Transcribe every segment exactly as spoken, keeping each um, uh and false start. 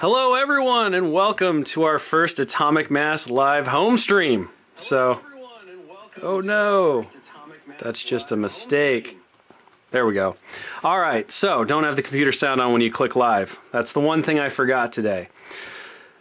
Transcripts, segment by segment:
Hello everyone and welcome to our first Atomic Mass Live home stream. So, oh no, that's just a mistake. There we go. All right, so don't have the computer sound on when you click live. That's the one thing I forgot today.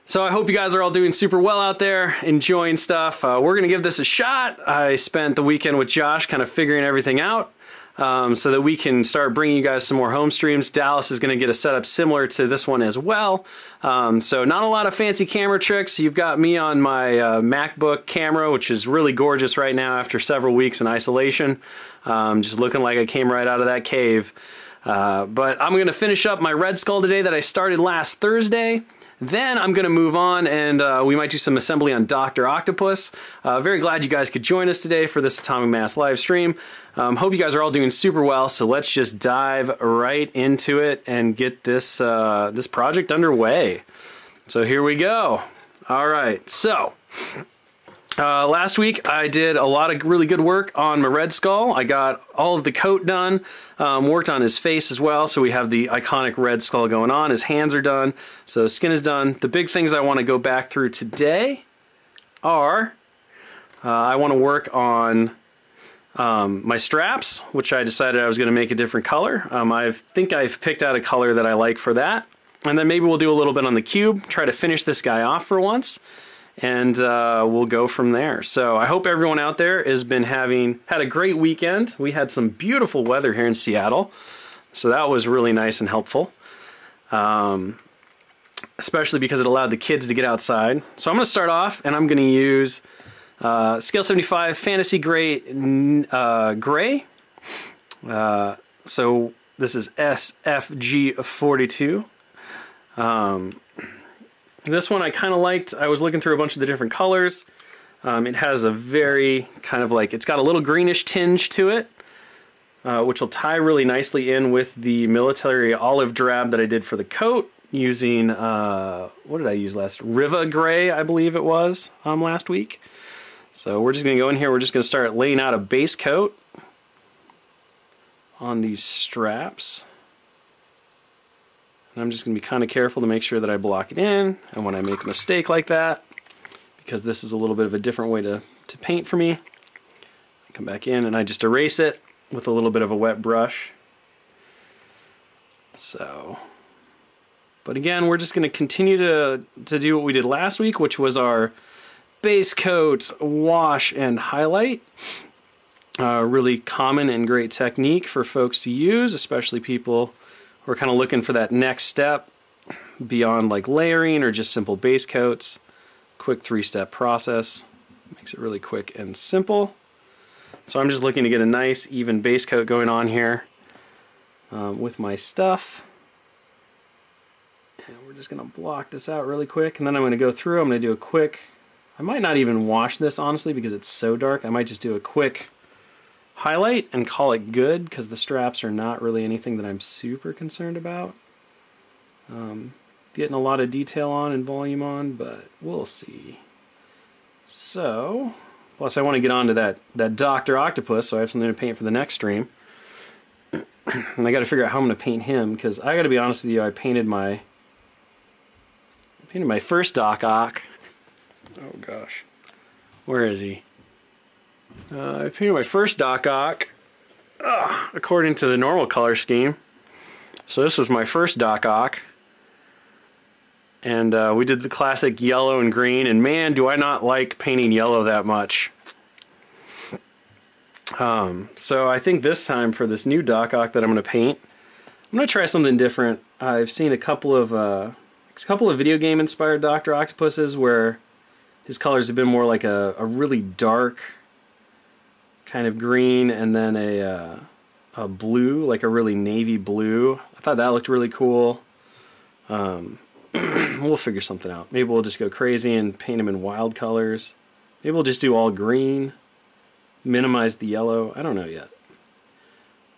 So I hope you guys are all doing super well out there, enjoying stuff. Uh, we're gonna give this a shot. I spent the weekend with Josh kind of figuring everything out. Um, so that we can start bringing you guys some more home streams. Dallas is going to get a setup similar to this one as well. Um, so not a lot of fancy camera tricks. You've got me on my uh, MacBook camera, which is really gorgeous right now after several weeks in isolation. Um, just looking like I came right out of that cave. Uh, but I'm going to finish up my Red Skull today that I started last Thursday. Then I'm going to move on and uh, we might do some assembly on Doctor Octopus. Uh, very glad you guys could join us today for this Atomic Mass live stream. Um, hope you guys are all doing super well, so let's just dive right into it and get this, uh, this project underway. So here we go. All right, so uh, last week I did a lot of really good work on my Red Skull. I got all of the coat done, um, worked on his face as well, so we have the iconic Red Skull going on. His hands are done, so his skin is done. The big things I want to go back through today are uh, I want to work on Um, my straps, which I decided I was going to make a different color. Um, I think I've picked out a color that I like for that. And then maybe we'll do a little bit on the cube, try to finish this guy off for once, and uh, we'll go from there. So I hope everyone out there has been having, had a great weekend. We had some beautiful weather here in Seattle, so that was really nice and helpful. Um, especially because it allowed the kids to get outside. So I'm going to start off, and I'm going to use Uh, Scale seventy-five Fantasy Gray, uh, Gray. Uh, so this is S F G forty-two. Um, this one I kind of liked. I was looking through a bunch of the different colors. Um, it has a very kind of like, it's got a little greenish tinge to it, uh, which will tie really nicely in with the military olive drab that I did for the coat using, uh, what did I use last? Riva Gray, I believe it was, um, last week. So we're just going to go in here, we're just going to start laying out a base coat on these straps. And I'm just going to be kind of careful to make sure that I block it in, and when I make a mistake like that, because this is a little bit of a different way to, to paint for me, I come back in and I just erase it with a little bit of a wet brush. So, but again, we're just going to continue to, to do what we did last week, which was our base coat, wash, and highlight. Uh, really common and great technique for folks to use, especially people who are kind of looking for that next step beyond like layering or just simple base coats. Quick three-step process. Makes it really quick and simple. So I'm just looking to get a nice even base coat going on here um, with my stuff. And we're just going to block this out really quick, and then I'm going to go through, I'm going to do a quick, I might not even wash this, honestly, because it's so dark. I might just do a quick highlight and call it good, because the straps are not really anything that I'm super concerned about. Um, getting a lot of detail on and volume on, but we'll see. So, plus I want to get onto that, that Doctor Octopus, so I have something to paint for the next stream. And I got to figure out how I'm going to paint him, because I got to be honest with you, I painted my, I painted my first Doc Ock. Oh gosh, where is he? Uh, I painted my first Doc Ock uh, according to the normal color scheme. So this was my first Doc Ock, and uh, we did the classic yellow and green. And man, do I not like painting yellow that much. Um, so I think this time for this new Doc Ock that I'm going to paint, I'm going to try something different. I've seen a couple of uh, a couple of video game inspired Doctor Octopuses where his colors have been more like a, a really dark kind of green, and then a, uh, a blue, like a really navy blue. I thought that looked really cool. Um, we'll figure something out. Maybe we'll just go crazy and paint him in wild colors. Maybe we'll just do all green, minimize the yellow. I don't know yet.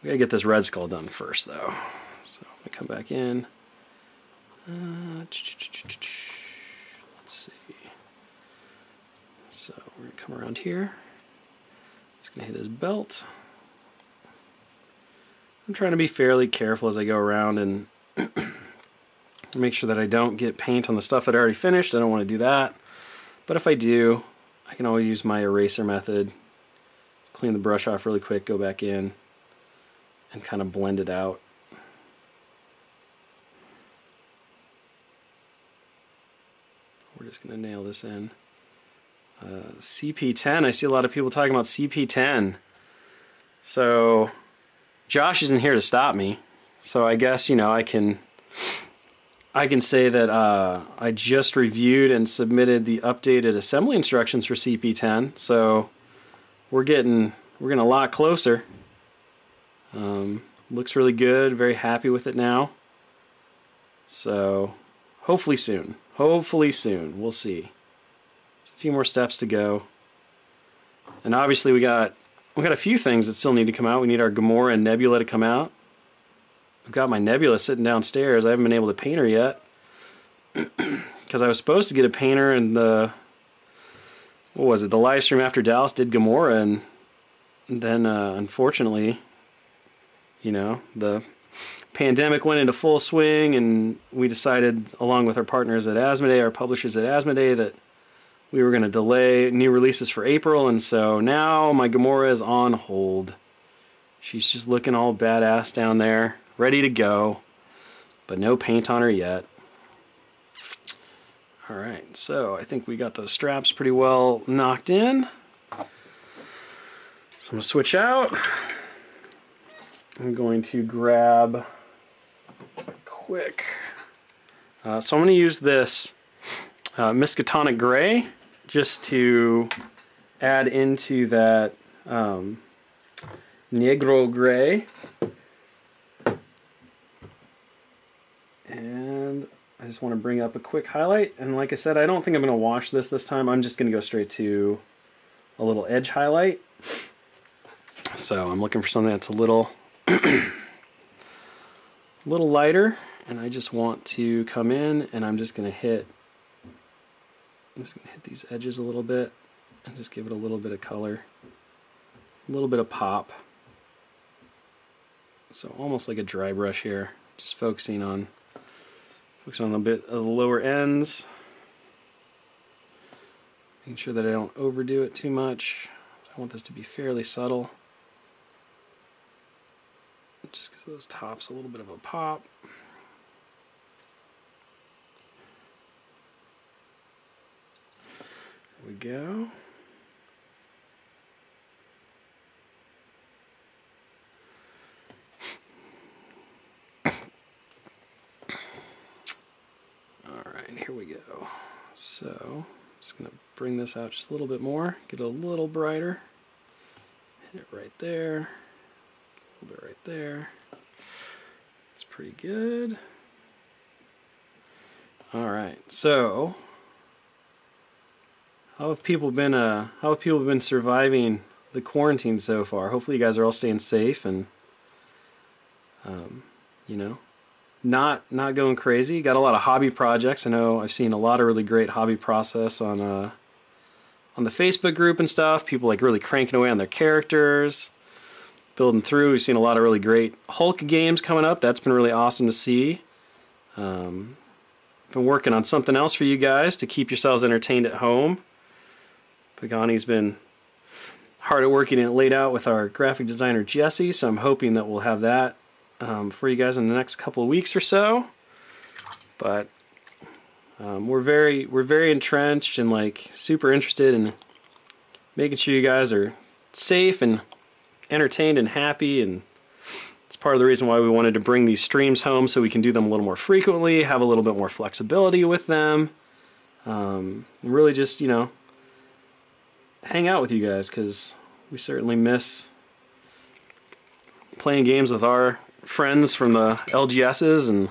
We gotta get this Red Skull done first, though. So I'm gonna come back in. Uh, let's see. So we're going to come around here, just going to hit his belt. I'm trying to be fairly careful as I go around and Make sure that I don't get paint on the stuff that I already finished. I don't want to do that. But if I do, I can always use my eraser method. Let's clean the brush off really quick, go back in, and kind of blend it out. We're just going to nail this in. Uh, C P ten, I see a lot of people talking about C P ten. So Josh isn't here to stop me. So I guess, you know, I can I can say that uh, I just reviewed and submitted the updated assembly instructions for C P ten. So we're getting we're getting a lot closer. Um, looks really good. Very happy with it now. So hopefully soon. Hopefully soon. We'll see. There's a few more steps to go. And obviously we got we got a few things that still need to come out. We need our Gamora and Nebula to come out. I've got my Nebula sitting downstairs. I haven't been able to paint her yet because I was supposed to get a painter in the what was it? The live stream after Dallas did Gamora, and, and then uh, unfortunately, you know, the pandemic went into full swing, and we decided, along with our partners at Asmodee, our publishers at Asmodee, that we were going to delay new releases for April, and so now my Gamora is on hold. She's just looking all badass down there, ready to go, but no paint on her yet. All right, so I think we got those straps pretty well knocked in. So I'm gonna switch out. I'm going to grab quick. Uh, so I'm gonna use this uh, Miskatonic Gray just to add into that um, Negro Gray. And I just want to bring up a quick highlight, and like I said, I don't think I'm going to wash this this time. I'm just going to go straight to a little edge highlight. So I'm looking for something that's a little little lighter, and I just want to come in, and I'm just going to hit I'm just going to hit these edges a little bit and just give it a little bit of color, a little bit of pop. So almost like a dry brush here, just focusing on Focus on a bit of the lower ends, making sure that I don't overdo it too much. I want this to be fairly subtle. Just gives those tops a little bit of a pop. There we go. Here we go. So I'm just going to bring this out just a little bit more, get it a little brighter. Hit it right there, a little bit right there. It's pretty good. All right. So how have people been? Uh, how have people been surviving the quarantine so far? Hopefully, you guys are all staying safe and, um, you know. Not not going crazy. Got a lot of hobby projects. I know I've seen a lot of really great hobby process on uh, on the Facebook group and stuff. People like really cranking away on their characters, building through. We've seen a lot of really great Hulk games coming up. That's been really awesome to see. Um, been working on something else for you guys to keep yourselves entertained at home. Pagani's been hard at work getting it laid out with our graphic designer Jesse, so I'm hoping that we'll have that Um, for you guys in the next couple of weeks or so. But um, we're very we're very entrenched and like super interested in making sure you guys are safe and entertained and happy, and it's part of the reason why we wanted to bring these streams home, so we can do them a little more frequently, have a little bit more flexibility with them, um, and really just, you know, hang out with you guys, because we certainly miss playing games with our friends from the L G Ss and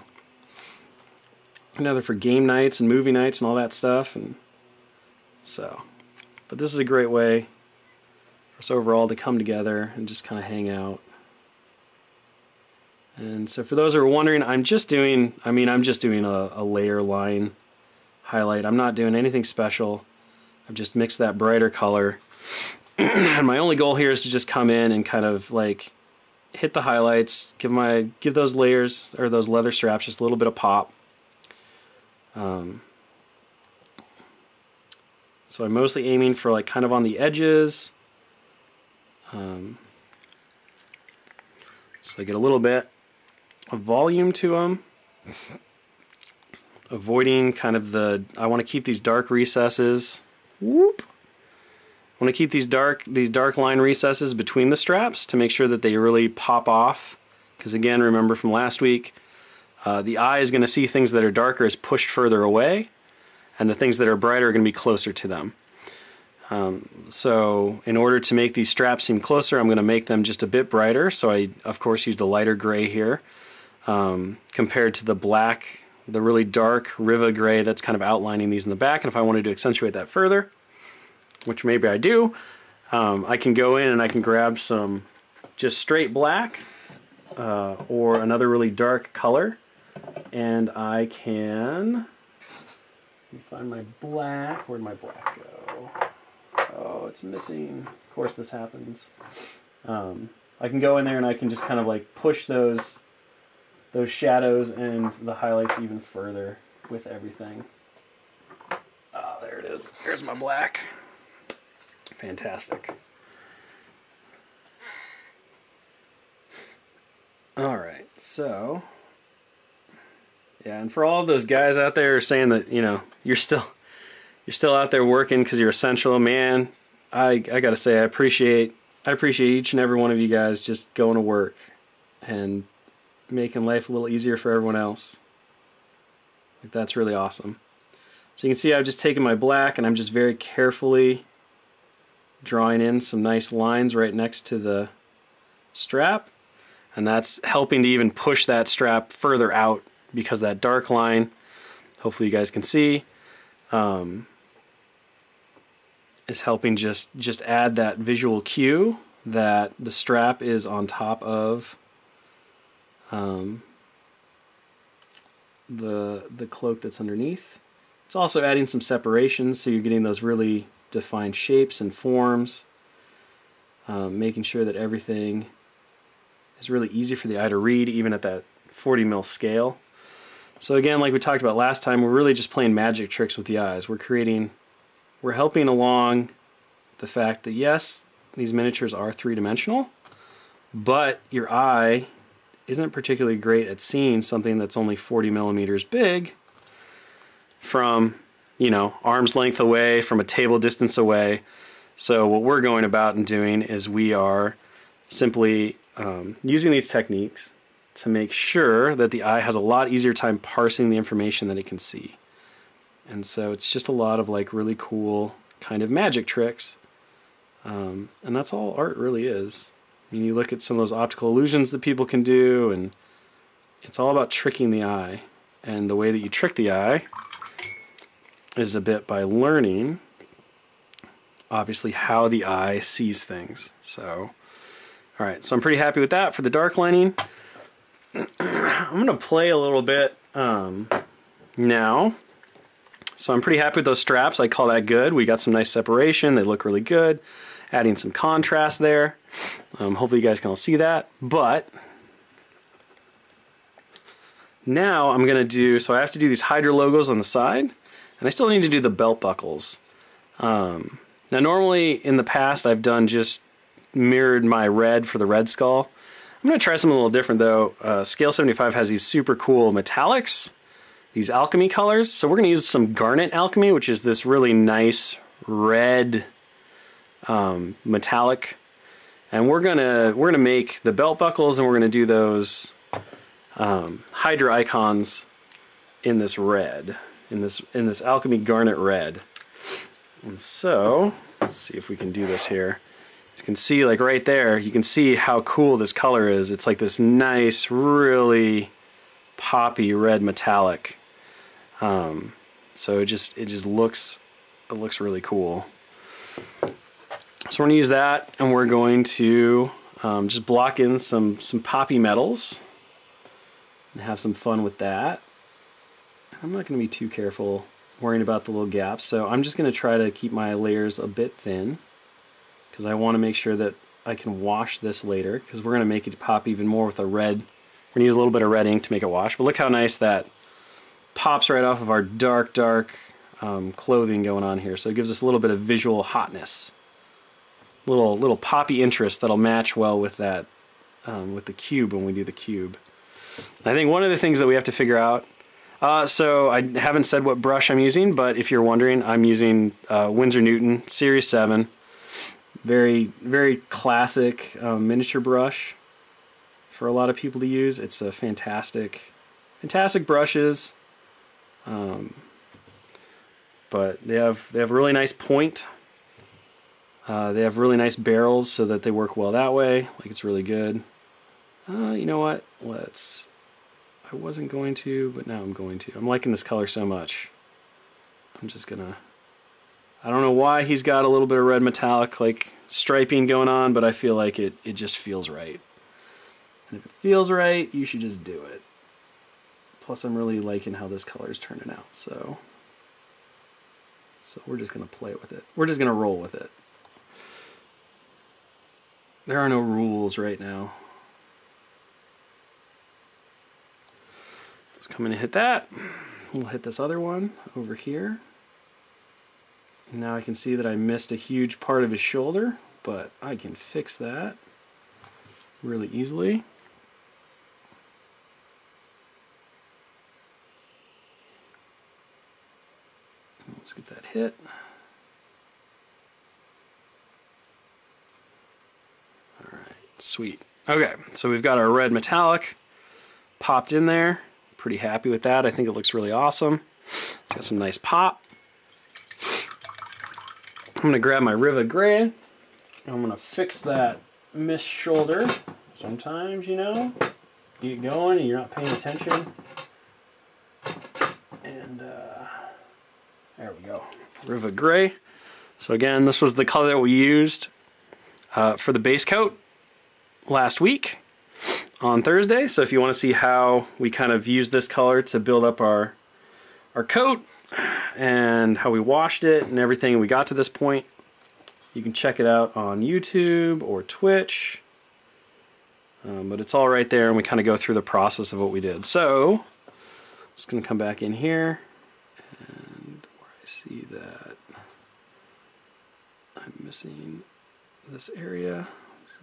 another for game nights and movie nights and all that stuff. And so, but this is a great way for us overall to come together and just kind of hang out. And so for those who are wondering, I'm just doing, I mean, I'm just doing a, a layer line highlight. I'm not doing anything special. I've just mixed that brighter color. And my only goal here is to just come in and kind of like hit the highlights, give my give those layers or those leather straps just a little bit of pop, Um, so I'm mostly aiming for like kind of on the edges. Um, so I get a little bit of volume to them. Avoiding kind of the, I want to keep these dark recesses. Whoop. I want to keep these dark, these dark line recesses between the straps to make sure that they really pop off. Because again, remember from last week, uh, the eye is going to see things that are darker as pushed further away, and the things that are brighter are going to be closer to them. Um, so in order to make these straps seem closer, I'm going to make them just a bit brighter. So I, of course, used a lighter gray here um, compared to the black, the really dark Riva gray that's kind of outlining these in the back. And if I wanted to accentuate that further, which maybe I do, um, I can go in and I can grab some just straight black uh, or another really dark color, and I can, let me find my black. Where'd my black go? Oh, it's missing. Of course this happens. Um, I can go in there and I can just kind of like push those those shadows and the highlights even further with everything. Oh, there it is. There's my black. Fantastic. All right, so yeah, and for all of those guys out there who are saying that, you know, you're still you're still out there working because you're essential, man, I I gotta say I appreciate I appreciate each and every one of you guys just going to work and making life a little easier for everyone else. Like, that's really awesome. So you can see I've just taken my black and I'm just very carefully drawing in some nice lines right next to the strap, and that's helping to even push that strap further out because that dark line, hopefully you guys can see, um, is helping just just add that visual cue that the strap is on top of um, the the cloak that's underneath. It's also adding some separation, so you're getting those really define shapes and forms, um, making sure that everything is really easy for the eye to read, even at that forty mil scale. So again, like we talked about last time, we're really just playing magic tricks with the eyes. We're creating, we're helping along the fact that yes, these miniatures are three-dimensional, but your eye isn't particularly great at seeing something that's only forty millimeters big from, you know, arm's length away, from a table distance away. So what we're going about and doing is we are simply um, using these techniques to make sure that the eye has a lot easier time parsing the information that it can see. And so it's just a lot of like really cool kind of magic tricks. Um, and that's all art really is. I mean, you look at some of those optical illusions that people can do, and it's all about tricking the eye. And the way that you trick the eye is a bit by learning, obviously, how the eye sees things. So, all right, so I'm pretty happy with that for the dark lining. I'm going to play a little bit um, now. So I'm pretty happy with those straps. I call that good. We got some nice separation. They look really good. Adding some contrast there. Um, hopefully you guys can all see that. But now I'm going to do, so I have to do these HYDRA logos on the side. And I still need to do the belt buckles. Um, now normally in the past I've done just mirrored my red for the Red Skull. I'm going to try something a little different though. Uh, Scale seventy-five has these super cool metallics, these alchemy colors. So we're going to use some Garnet Alchemy, which is this really nice red um, metallic. And we're going to we're going to make the belt buckles, and we're going to do those um, HYDRA icons in this red. In this in this alchemy garnet red. And so let's see if we can do this here. As you can see, like right there, you can see how cool this color is. It's like this nice, really poppy red metallic. Um, so it just it just looks it looks really cool. So we're gonna use that, and we're going to um, just block in some some poppy metals and have some fun with that. I'm not going to be too careful worrying about the little gaps, so I'm just going to try to keep my layers a bit thin because I want to make sure that I can wash this later, because we're going to make it pop even more with a red. We're going to use a little bit of red ink to make it wash, but look how nice that pops right off of our dark, dark um, clothing going on here. So it gives us a little bit of visual hotness. Little little poppy interest that'll match well with that, um, with the cube when we do the cube. I think one of the things that we have to figure out, uh, so I haven't said what brush I'm using, but if you're wondering, I'm using uh, Winsor Newton Series seven. Very, very classic um, miniature brush for a lot of people to use. It's a fantastic, fantastic brushes. Um, but they have, they have a really nice point. Uh, they have really nice barrels so that they work well that way. Like, it's really good. Uh, you know what? Let's... I wasn't going to, but now I'm going to. I'm liking this color so much. I'm just gonna... I don't know why he's got a little bit of red metallic, like, striping going on, but I feel like it, it just feels right. And if it feels right, you should just do it. Plus, I'm really liking how this color is turning out, so... So we're just gonna play with it. We're just gonna roll with it. There are no rules right now. Let's come in and hit that. We'll hit this other one over here. Now I can see that I missed a huge part of his shoulder, but I can fix that really easily. Let's get that hit. Sweet. Okay, so we've got our red metallic popped in there. Pretty happy with that. I think it looks really awesome. It's got some nice pop. I'm going to grab my Riva Gray, and I'm going to fix that missed shoulder. Sometimes, you know, you get going and you're not paying attention. And uh, there we go. Riva Gray. So again, this was the color that we used uh, for the base coat last week on Thursday. So if you want to see how we kind of used this color to build up our our coat and how we washed it and everything we got to this point, you can check it out on YouTube or Twitch. Um, but it's all right there, and we kind of go through the process of what we did. So I'm just going to come back in here, and where I see that I'm missing this area,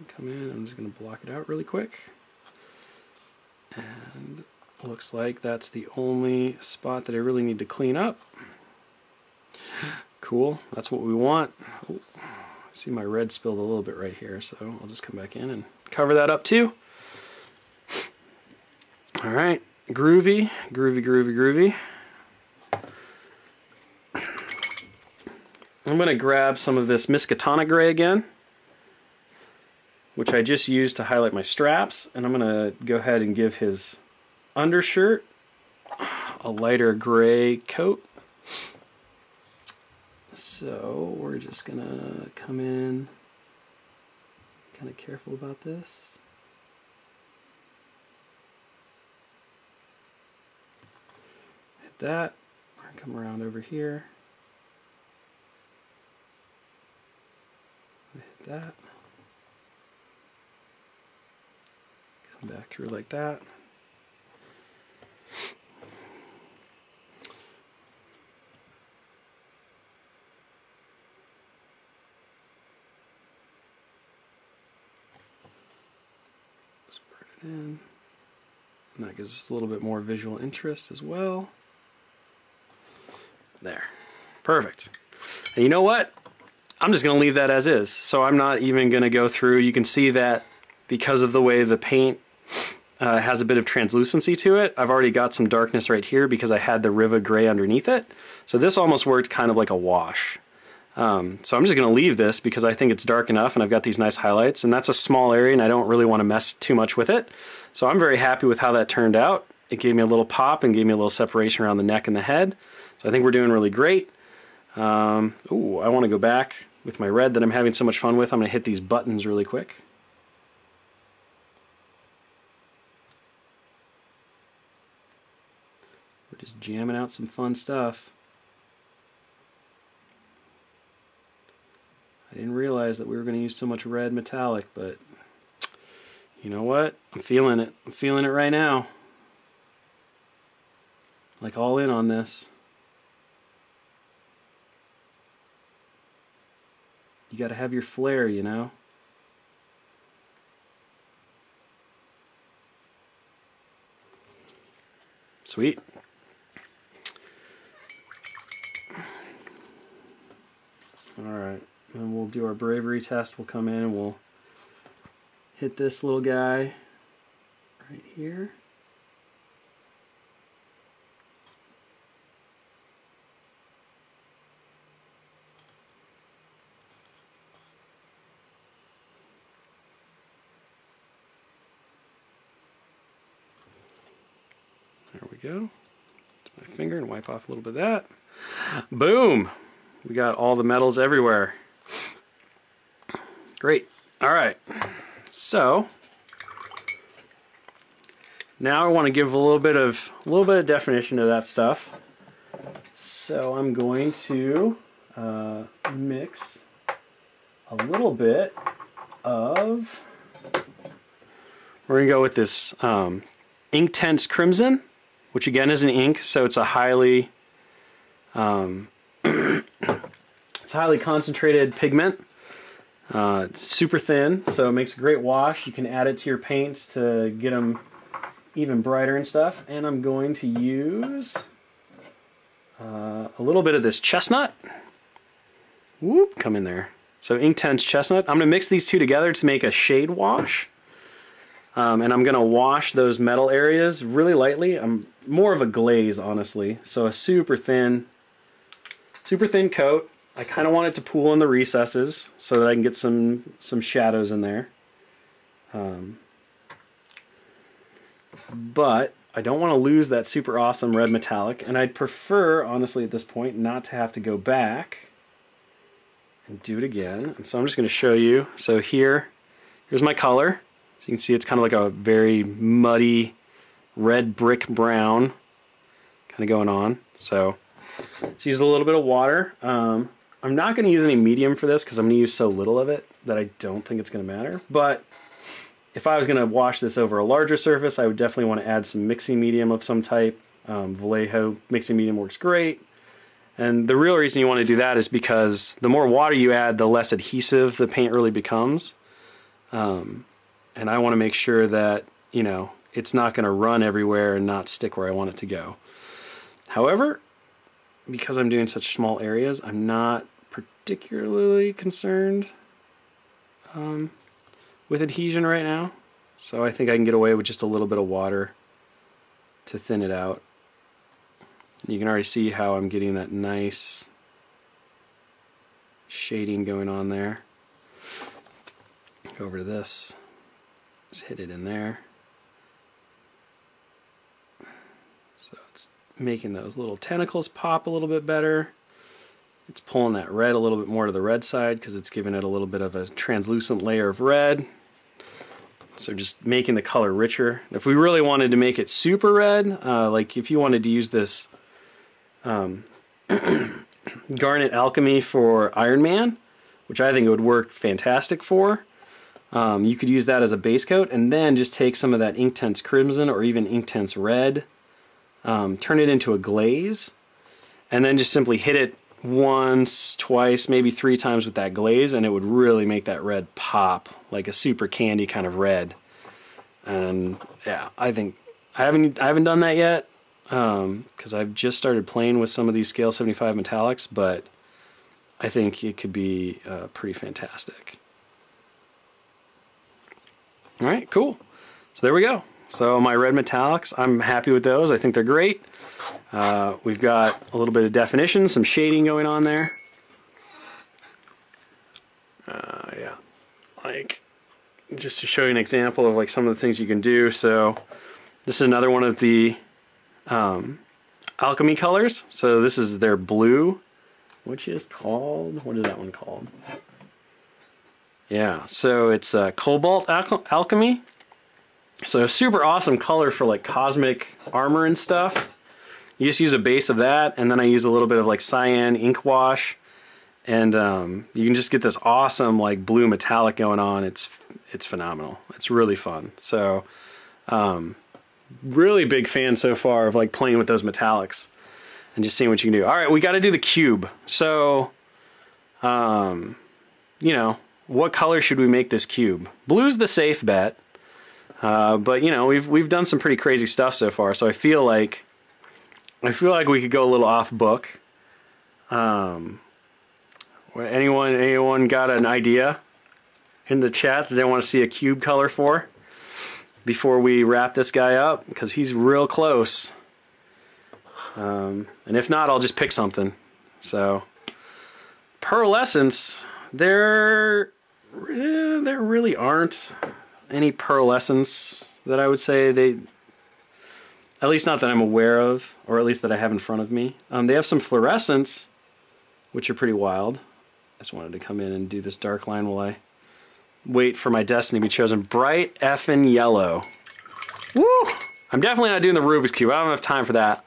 come in, I'm just going to block it out really quick. And looks like that's the only spot that I really need to clean up. Cool, that's what we want. Ooh, I see my red spilled a little bit right here, so I'll just come back in and cover that up too. All right, groovy, groovy, groovy, groovy. I'm going to grab some of this Miskatonic Gray again, which I just used to highlight my straps, and I'm gonna go ahead and give his undershirt a lighter gray coat. So we're just gonna come in, kind of careful about this. Hit that, come around over here. Hit that. Back through like that. Spread it in. And that gives us a little bit more visual interest as well. There. Perfect. And you know what? I'm just going to leave that as is. So I'm not even going to go through. You can see that because of the way the paint Uh, has a bit of translucency to it. I've already got some darkness right here because I had the Riva Gray underneath it. So this almost worked kind of like a wash. Um, so I'm just going to leave this because I think it's dark enough and I've got these nice highlights, and that's a small area and I don't really want to mess too much with it. So I'm very happy with how that turned out. It gave me a little pop and gave me a little separation around the neck and the head. So I think we're doing really great. Um, ooh, I want to go back with my red that I'm having so much fun with. I'm going to hit these buttons really quick. Just jamming out some fun stuff. I didn't realize that we were going to use so much red metallic, but you know what? I'm feeling it. I'm feeling it right now. like all in on this. You gotta have your flair, you know? Sweet. Alright, and we'll do our bravery test. We'll come in and we'll hit this little guy right here. There we go. Take my finger and wipe off a little bit of that. Boom! We got all the metals everywhere. Great. All right. So now I want to give a little bit of a little bit of definition to that stuff. So I'm going to uh, mix a little bit of. We're gonna go with this um, Inktense Crimson, which again is an ink, so it's a highly um, it's highly concentrated pigment. Uh, it's super thin, so it makes a great wash. You can add it to your paints to get them even brighter and stuff. And I'm going to use uh, a little bit of this chestnut. Whoop, come in there. So Inktense Chestnut. I'm going to mix these two together to make a shade wash. Um, and I'm going to wash those metal areas really lightly. I'm more of a glaze, honestly. So a super thin, super thin coat. I kind of want it to pool in the recesses so that I can get some some shadows in there, um, but I don't want to lose that super awesome red metallic, and I'd prefer, honestly, at this point, not to have to go back and do it again. And so I'm just going to show you. So here, here's my color. So you can see it's kind of like a very muddy red brick brown kind of going on. So just use a little bit of water. Um, I'm not going to use any medium for this because I'm going to use so little of it that I don't think it's going to matter. But if I was going to wash this over a larger surface, I would definitely want to add some mixing medium of some type. Um, Vallejo mixing medium works great. And the real reason you want to do that is because the more water you add, the less adhesive the paint really becomes. Um, and I want to make sure that, you know, it's not going to run everywhere and not stick where I want it to go. However, because I'm doing such small areas, I'm not particularly concerned um, with adhesion right now. So I think I can get away with just a little bit of water to thin it out. And you can already see how I'm getting that nice shading going on there. Go over to this, just hit it in there. So it's making those little tentacles pop a little bit better. It's pulling that red a little bit more to the red side because it's giving it a little bit of a translucent layer of red. So just making the color richer. If we really wanted to make it super red, uh, like if you wanted to use this um, Garnet Alchemy for Iron Man, which I think it would work fantastic for, um, you could use that as a base coat and then just take some of that Inktense Crimson or even Inktense Red, Um, turn it into a glaze, and then just simply hit it once, twice, maybe three times with that glaze, and it would really make that red pop, like a super candy kind of red. And yeah, I think I haven't I haven't done that yet because um, I've just started playing with some of these Scale seventy-five metallics, but I think it could be uh, pretty fantastic. All right, cool. So there we go. So my red metallics, I'm happy with those. I think they're great. Uh, we've got a little bit of definition, some shading going on there. Uh, yeah, like just to show you an example of like some of the things you can do. So this is another one of the um, alchemy colors. So this is their blue, which is called, what is that one called? Yeah, so it's uh, Cobalt Alchemy. So super awesome color for like cosmic armor and stuff. You just use a base of that, and then I use a little bit of like cyan ink wash, and um, you can just get this awesome like blue metallic going on. It's it's phenomenal. It's really fun. So um, really big fan so far of like playing with those metallics and just seeing what you can do. All right, we got to do the cube. So, um, you know, what color should we make this cube? Blue's the safe bet, uh, but you know, we've we've done some pretty crazy stuff so far. So I feel like I feel like we could go a little off book. Um, anyone anyone got an idea in the chat that they want to see a cube color for before we wrap this guy up? Because he's real close. Um, and if not, I'll just pick something. So, pearlescence, there, eh, there really aren't any pearlescence that I would say they, at least not that I'm aware of, or at least that I have in front of me. Um, they have some fluorescence, which are pretty wild. I just wanted to come in and do this dark line while I wait for my destiny to be chosen. Bright effing yellow. Woo! I'm definitely not doing the Rubik's Cube. I don't have time for that.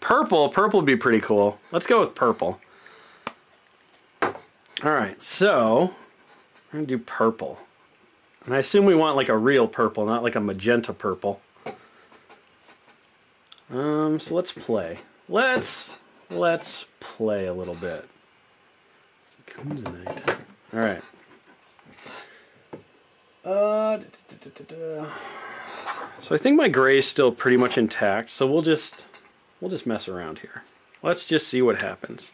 Purple. Purple would be pretty cool. Let's go with purple. Alright, so we're going to do purple. And I assume we want like a real purple, not like a magenta purple. Um, so let's play. Let's, let's play a little bit. Kumsonite. Alright. Uh, da, da, da, da, da. So I think my gray is still pretty much intact, so we'll just we'll just mess around here. Let's just see what happens.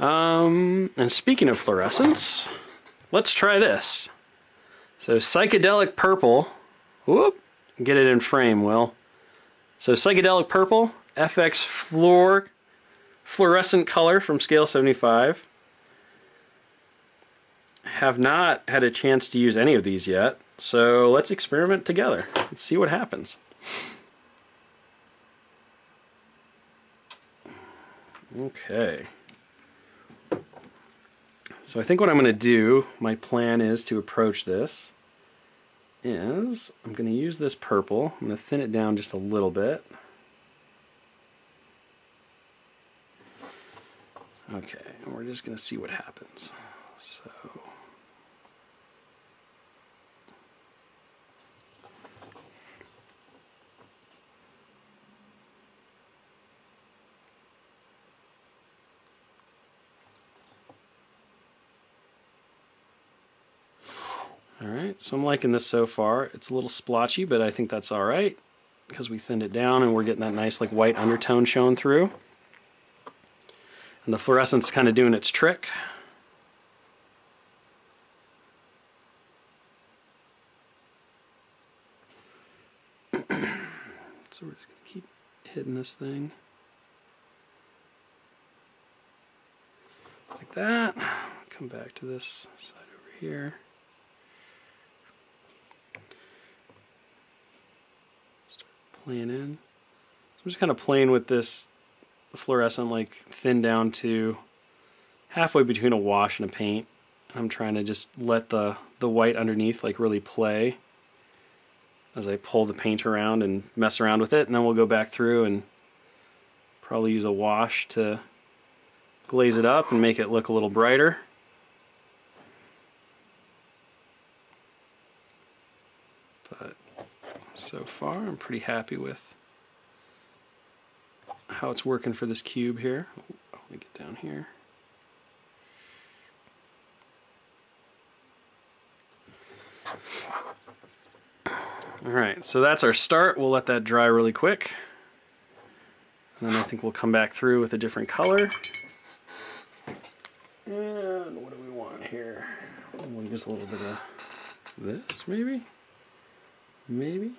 Um, and speaking of fluorescence, let's try this. So psychedelic purple. Whoop! Get it in frame, Will. So psychedelic purple, F X fluor, fluorescent color from Scale seventy-five. Have not had a chance to use any of these yet, so let's experiment together and see what happens. Okay. So I think what I'm going to do, my plan is to approach this, is I'm going to use this purple, I'm going to thin it down just a little bit. Okay, and we're just going to see what happens. So... Alright, so I'm liking this so far. It's a little splotchy, but I think that's alright because we thinned it down and we're getting that nice like white undertone shown through. And the fluorescence kind of doing its trick. So we're just going to keep hitting this thing. Like that. Come back to this side over here. Start playing in. So I'm just kind of playing with this fluorescent, like thin down to halfway between a wash and a paint. I'm trying to just let the, the white underneath like really play as I pull the paint around and mess around with it, and then we'll go back through and probably use a wash to glaze it up and make it look a little brighter. But so far I'm pretty happy with how it's working for this cube here. Oh, let me get down here. Alright, so that's our start. We'll let that dry really quick. And then I think we'll come back through with a different color. And what do we want here? We'll use a little bit of this, maybe? Maybe?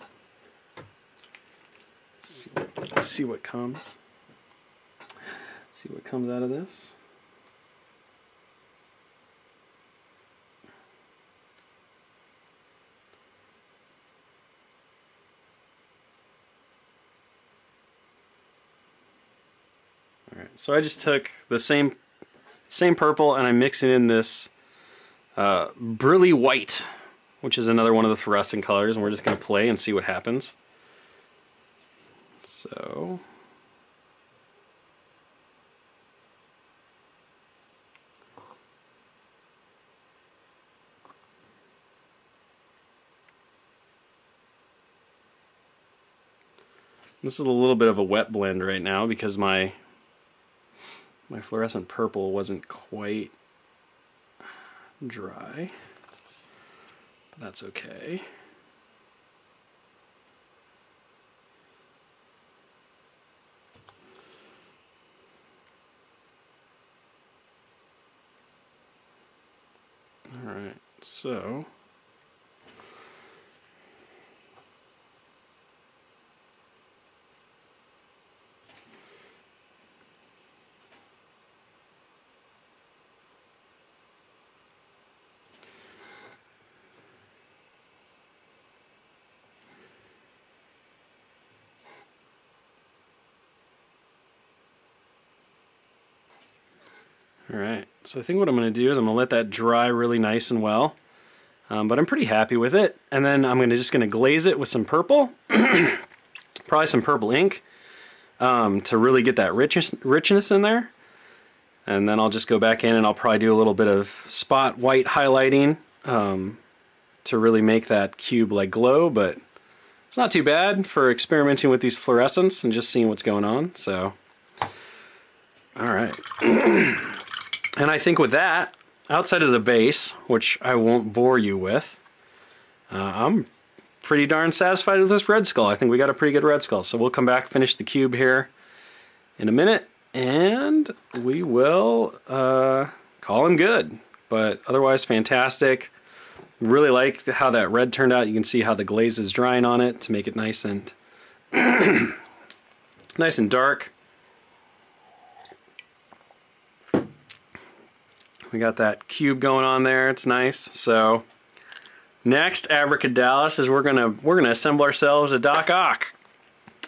See what, see what comes. See what comes out of this. So I just took the same same purple and I'm mixing in this uh, Brilliant White, which is another one of the fluorescent colors, and we're just going to play and see what happens. So... This is a little bit of a wet blend right now because my my fluorescent purple wasn't quite dry. But that's okay. All right, so all right, so I think what I'm going to do is I'm going to let that dry really nice and well, um, but I'm pretty happy with it. And then I'm going to just going to glaze it with some purple, probably some purple ink, um, to really get that richness, richness in there. And then I'll just go back in and I'll probably do a little bit of spot white highlighting um, to really make that cube like glow. But it's not too bad for experimenting with these fluorescents and just seeing what's going on. So, all right. And I think with that, outside of the base, which I won't bore you with, uh, I'm pretty darn satisfied with this Red Skull. I think we got a pretty good Red Skull. So we'll come back, finish the cube here in a minute, and we will uh, call him good. But otherwise, fantastic. Really like how that red turned out. You can see how the glaze is drying on it to make it nice and nice and dark. We got that cube going on there. It's nice. So next, Abracadallas, is we're gonna we're gonna assemble ourselves a Doc Ock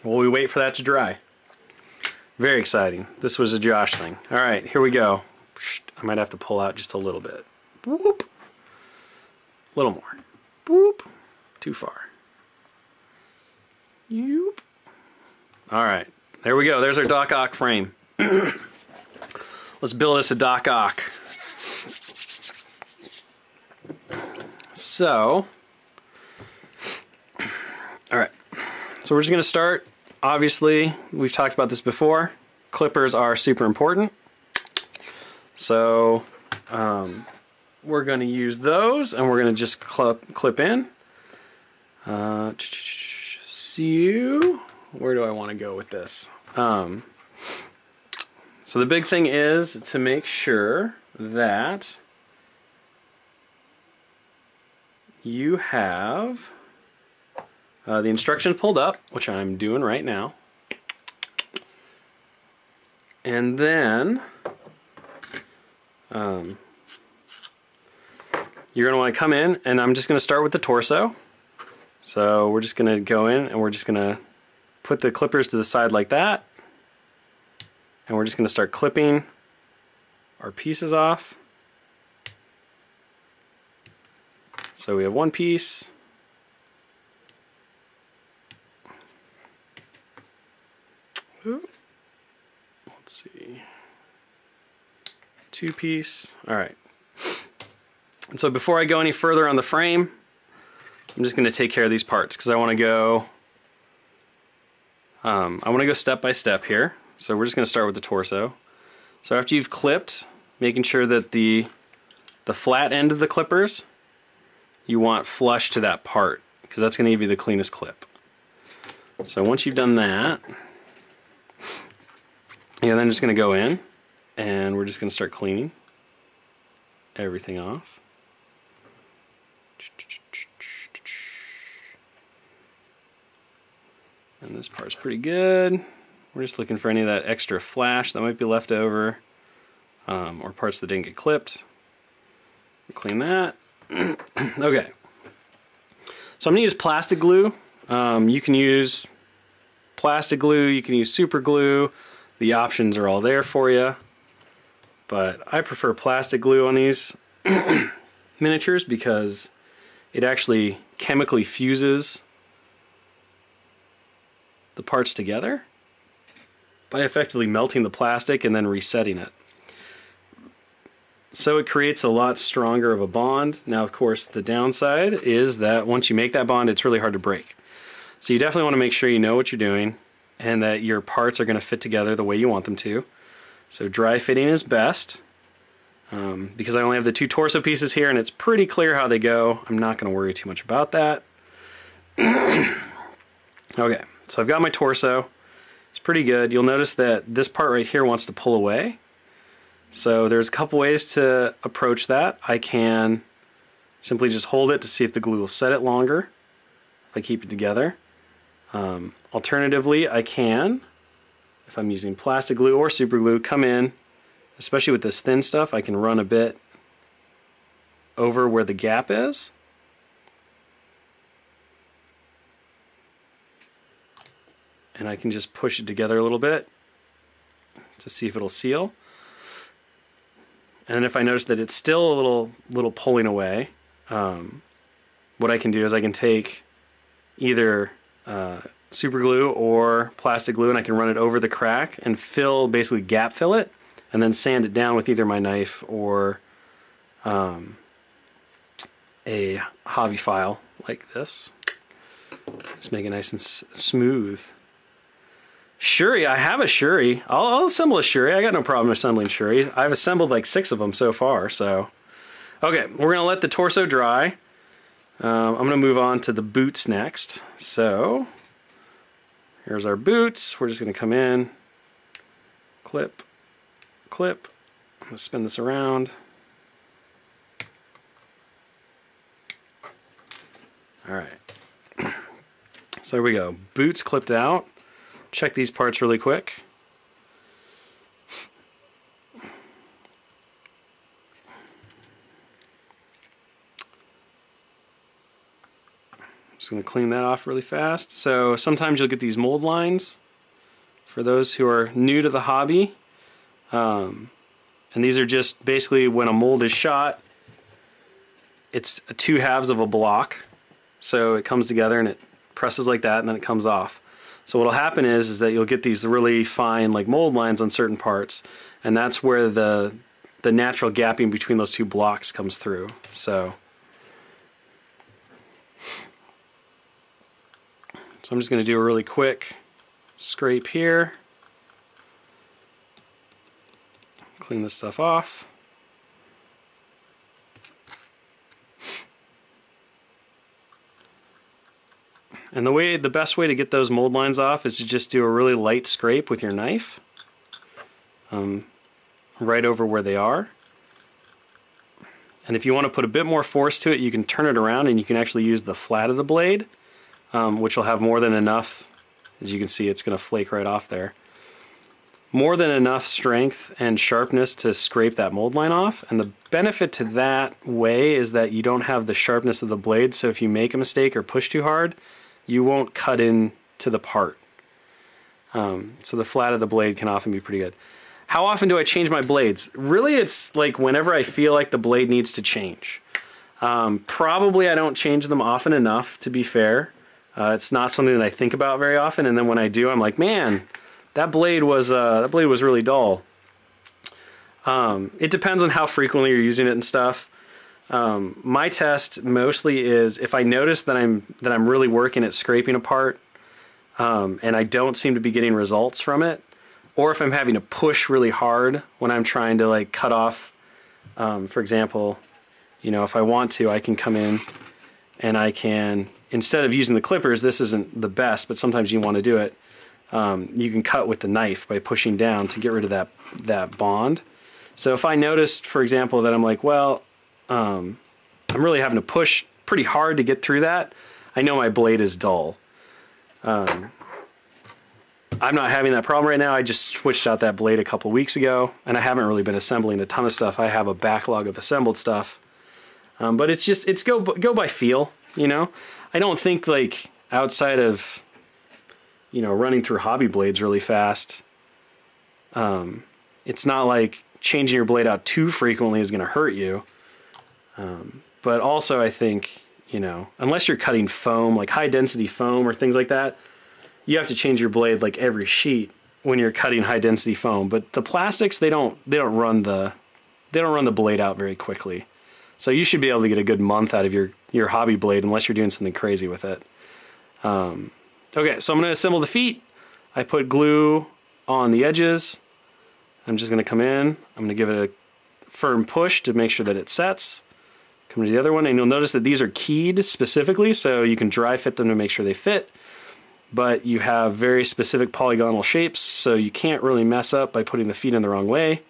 while we wait for that to dry. Very exciting. This was a Josh thing. All right, here we go. I might have to pull out just a little bit. Boop. A little more. Boop. Too far. Yoop. All right. There we go. There's our Doc Ock frame. Let's build us a Doc Ock. So, all right, so we're just going to start. Obviously, we've talked about this before. Clippers are super important. So um, we're going to use those, and we're going to just clip, clip in. Uh, so, where do I want to go with this? Um, so the big thing is to make sure that you have uh, the instructions pulled up, which I'm doing right now. And then um, you're gonna wanna come in, and I'm just gonna start with the torso. So we're just gonna go in and we're just gonna put the clippers to the side like that. And we're just gonna start clipping our pieces off. So we have one piece. Ooh. Let's see. Two piece. All right. And so before I go any further on the frame, I'm just going to take care of these parts because I want to go. Um, I want to go step by step here. So we're just going to start with the torso. So after you've clipped, making sure that the the flat end of the clippers, you want flush to that part because that's going to give you the cleanest clip. So once you've done that, yeah, then I'm just going to go in and we're just going to start cleaning everything off. And this part's pretty good. We're just looking for any of that extra flash that might be left over um, or parts that didn't get clipped. We'll clean that. Okay, so I'm going to use plastic glue. Um, you can use plastic glue, you can use super glue. The options are all there for you. But I prefer plastic glue on these miniatures because it actually chemically fuses the parts together by effectively melting the plastic and then resetting it. So it creates a lot stronger of a bond. Now, of course, the downside is that once you make that bond, it's really hard to break. So you definitely want to make sure you know what you're doing. and that your parts are going to fit together the way you want them to. So dry fitting is best. Um, because I only have the two torso pieces here and it's pretty clear how they go, I'm not going to worry too much about that. Okay, so I've got my torso. It's pretty good. You'll notice that this part right here wants to pull away. So there's a couple ways to approach that. I can simply just hold it to see if the glue will set it longer if I keep it together. Um, alternatively, I can, if I'm using plastic glue or super glue, come in, especially with this thin stuff, I can run a bit over where the gap is. And I can just push it together a little bit to see if it'll seal. And if I notice that it's still a little, little pulling away, um, what I can do is I can take either uh, super glue or plastic glue and I can run it over the crack and fill, basically gap fill it, and then sand it down with either my knife or um, a hobby file like this. Just make it nice and s smooth. Shuri, I have a Shuri. I'll, I'll assemble a Shuri. I got no problem assembling Shuri. I've assembled like six of them so far. So, okay, we're gonna let the torso dry. Um, I'm gonna move on to the boots next. So, here's our boots. We're just gonna come in, clip. clip. I'm going to spin this around. Alright. So there we go. Boots clipped out. Check these parts really quick. Just going to clean that off really fast. So sometimes you'll get these mold lines for those who are new to the hobby. Um, and these are just basically when a mold is shot, it's two halves of a block, so it comes together and it presses like that and then it comes off. So what'll happen is is that you'll get these really fine like mold lines on certain parts, and that's where the the natural gapping between those two blocks comes through. So so I'm just going to do a really quick scrape here. Clean this stuff off. And the way, the best way to get those mold lines off is to just do a really light scrape with your knife, um, right over where they are. And if you want to put a bit more force to it, you can turn it around and you can actually use the flat of the blade, um, which will have more than enough. As you can see, it's going to flake right off there. More than enough strength and sharpness to scrape that mold line off, and the benefit to that way is that you don't have the sharpness of the blade, so if you make a mistake or push too hard, you won't cut in to the part. Um, so the flat of the blade can often be pretty good. How often do I change my blades? Really, it's like whenever I feel like the blade needs to change. Um, probably I don't change them often enough, to be fair. Uh, it's not something that I think about very often, and then when I do, I'm like, man, That blade was uh, that blade was really dull. Um, it depends on how frequently you're using it and stuff. Um, my test mostly is if I notice that I'm that I'm really working at scraping apart, um, and I don't seem to be getting results from it, or if I'm having to push really hard when I'm trying to like cut off. Um, for example, you know, if I want to, I can come in and I can, instead of using the clippers, this isn't the best, but sometimes you want to do it. Um, you can cut with the knife by pushing down to get rid of that that bond. So if I noticed, for example, that I'm like, well, um, I'm really having to push pretty hard to get through that, I know my blade is dull. Um, I'm not having that problem right now. I just switched out that blade a couple weeks ago, and I haven't really been assembling a ton of stuff. I have a backlog of assembled stuff, um, but it's just it's go go by feel, you know. I don't think like outside of you know, running through hobby blades really fast. Um, it's not like changing your blade out too frequently is going to hurt you. Um, but also I think, you know, unless you're cutting foam, like high density foam or things like that, you have to change your blade like every sheet when you're cutting high density foam. But the plastics, they don't, they don't run the, they don't run the blade out very quickly. So you should be able to get a good month out of your, your hobby blade unless you're doing something crazy with it. Um, Okay, so I'm going to assemble the feet. I put glue on the edges. I'm just going to come in. I'm going to give it a firm push to make sure that it sets. Come to the other one, and you'll notice that these are keyed specifically, so you can dry fit them to make sure they fit. But you have very specific polygonal shapes, so you can't really mess up by putting the feet in the wrong way.